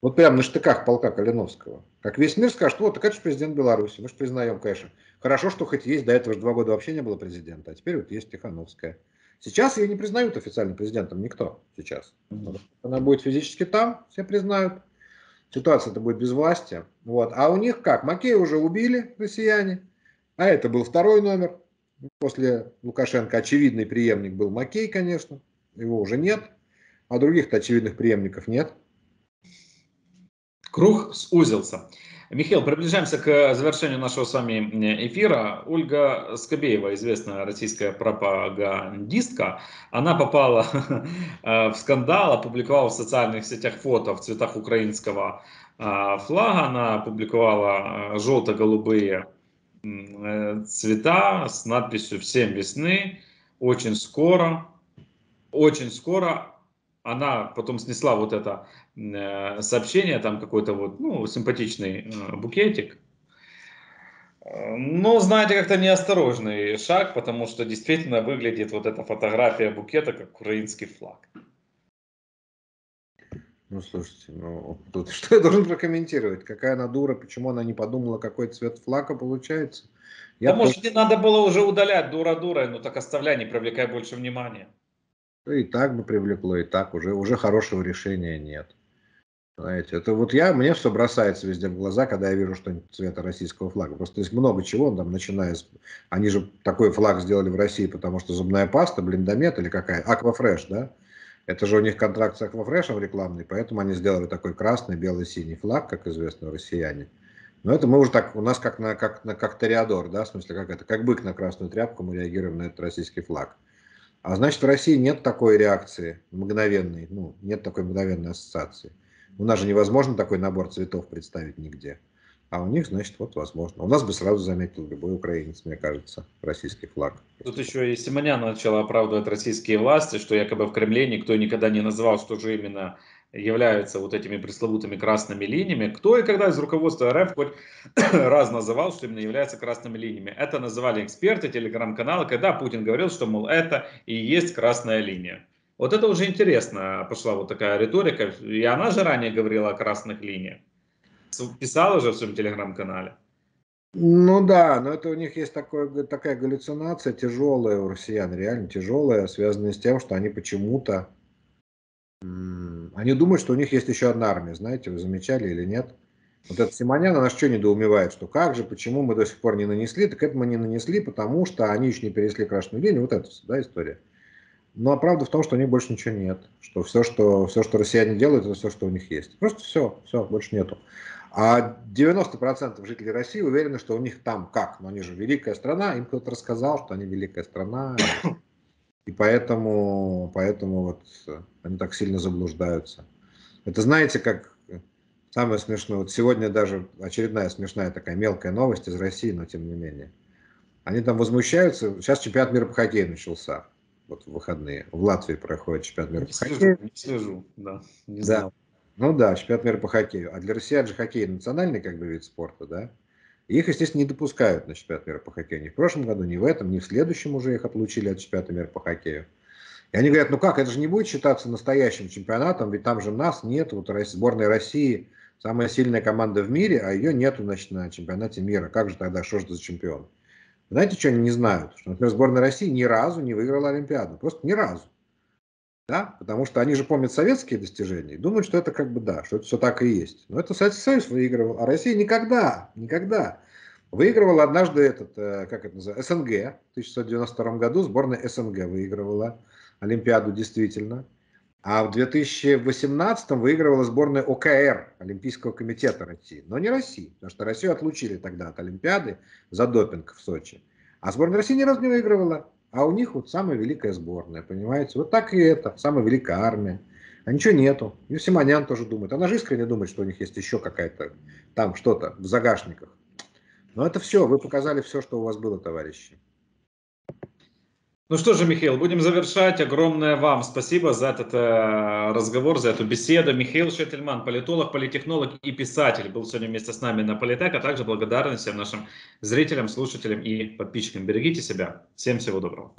вот прям на штыках полка Калиновского. Как весь мир скажет, вот, так это же президент Беларуси, мы же признаем, конечно. Хорошо, что хоть есть, до этого же два года вообще не было президента, а теперь вот есть Тихановская. Сейчас ее не признают официально президентом никто сейчас. Она будет физически там, все признают. Ситуация-то будет без власти. Вот. А у них как? Макея уже убили россияне, а это был второй номер. После Лукашенко очевидный преемник был Макей, конечно, его уже нет. А других-то очевидных преемников нет. Круг сузился. Михаил, приближаемся к завершению нашего с вами эфира. Ольга Скобеева, известная российская пропагандистка, она попала в скандал, опубликовала в социальных сетях фото в цветах украинского флага. Она опубликовала желто-голубые цвета с надписью «Всем весны», «Очень скоро», «Очень скоро». Она потом снесла вот это э, сообщение, там какой-то вот, ну, симпатичный э, букетик. Но, знаете, как-то неосторожный шаг, потому что действительно выглядит вот эта фотография букета как украинский флаг. Ну, слушайте, ну, тут что я должен прокомментировать? Какая она дура, почему она не подумала, какой цвет флага получается? Я да, просто... может, не надо было уже удалять, дура-дура, ну так оставляй, не привлекай больше внимания. И так бы привлекло, и так уже, уже хорошего решения нет. Знаете, это вот я, мне все бросается везде в глаза, когда я вижу что-нибудь цвета российского флага. Просто есть много чего, там, начиная с... Они же такой флаг сделали в России, потому что зубная паста, блиндомет или какая, Аквафреш, да? Это же у них контракт с Аквафрешем рекламный, поэтому они сделали такой красный, белый, синий флаг, как известно, россияне. Но это мы уже так, у нас как на, как на как Тореадор, да, в смысле, как это, как бык на красную тряпку, мы реагируем на этот российский флаг. А значит, в России нет такой реакции мгновенной, ну, нет такой мгновенной ассоциации. У нас же невозможно такой набор цветов представить нигде. А у них, значит, вот возможно. У нас бы сразу заметил любой украинец, мне кажется, российский флаг. Тут еще и Симонян начала оправдывать российские власти, что якобы в Кремле никто никогда не называл, что же именно являются вот этими пресловутыми красными линиями. Кто и когда из руководства РФ хоть раз называл, что именно являются красными линиями? Это называли эксперты, телеграм-каналы, когда Путин говорил, что, мол, это и есть красная линия. Вот это уже интересно, пошла вот такая риторика. И она же ранее говорила о красных линиях. Писала же в своем телеграм-канале. Ну да, но это у них есть такое, такая галлюцинация тяжелая у россиян, реально тяжелая, связанная с тем, что они почему-то... Они думают, что у них есть еще одна армия, знаете, вы замечали или нет? Вот этот Симонян, она что недоумевает, что как же, почему мы до сих пор не нанесли, так это мы не нанесли, потому что они еще не перенесли красную линию, вот это, да, история. Но правда в том, что у них больше ничего нет, что все, что, все, что россияне делают, это все, что у них есть. Просто все, все, больше нету. А девяносто процентов жителей России уверены, что у них там как, но они же великая страна, им кто-то рассказал, что они великая страна. И поэтому, поэтому вот они так сильно заблуждаются. Это знаете, как самое смешное, вот сегодня даже очередная смешная такая мелкая новость из России, но тем не менее. Они там возмущаются, сейчас чемпионат мира по хоккею начался, вот в выходные. В Латвии проходит чемпионат мира по хоккею. Не слежу, да, не знал. Да. Ну да, чемпионат мира по хоккею. А для россиян же хоккей национальный как бы вид спорта, да? И их, естественно, не допускают на чемпионат мира по хоккею. Ни в прошлом году, ни в этом, ни в следующем уже их отлучили от чемпионата мира по хоккею. И они говорят, ну как, это же не будет считаться настоящим чемпионатом, ведь там же нас нет, вот сборная России самая сильная команда в мире, а ее нету, значит, на чемпионате мира. Как же тогда, что же это за чемпион? Знаете, что они не знают? Что, например, сборная России ни разу не выиграла Олимпиаду. Просто ни разу. Да? Потому что они же помнят советские достижения и думают, что это как бы да, что это все так и есть. Но это Советский Союз выигрывал, а Россия никогда, никогда. Выигрывала однажды этот, как это называется, СНГ. В тысяча девятьсот девяносто втором году сборная СНГ выигрывала Олимпиаду действительно. А в две тысячи восемнадцатом выигрывала сборная ОКР, Олимпийского комитета России. Но не России, потому что Россию отлучили тогда от Олимпиады за допинг в Сочи. А сборная России ни разу не выигрывала. А у них вот самая великая сборная, понимаете? Вот так и это, самая великая армия. А ничего нету. И Симонян тоже думает. Она же искренне думает, что у них есть еще какая-то там что-то в загашниках. Но это все. Вы показали все, что у вас было, товарищи. Ну что же, Михаил, будем завершать. Огромное вам спасибо за этот э, разговор, за эту беседу. Михаил Шейтельман, политолог, политтехнолог и писатель, был сегодня вместе с нами на Политека. А также благодарен всем нашим зрителям, слушателям и подписчикам. Берегите себя. Всем всего доброго.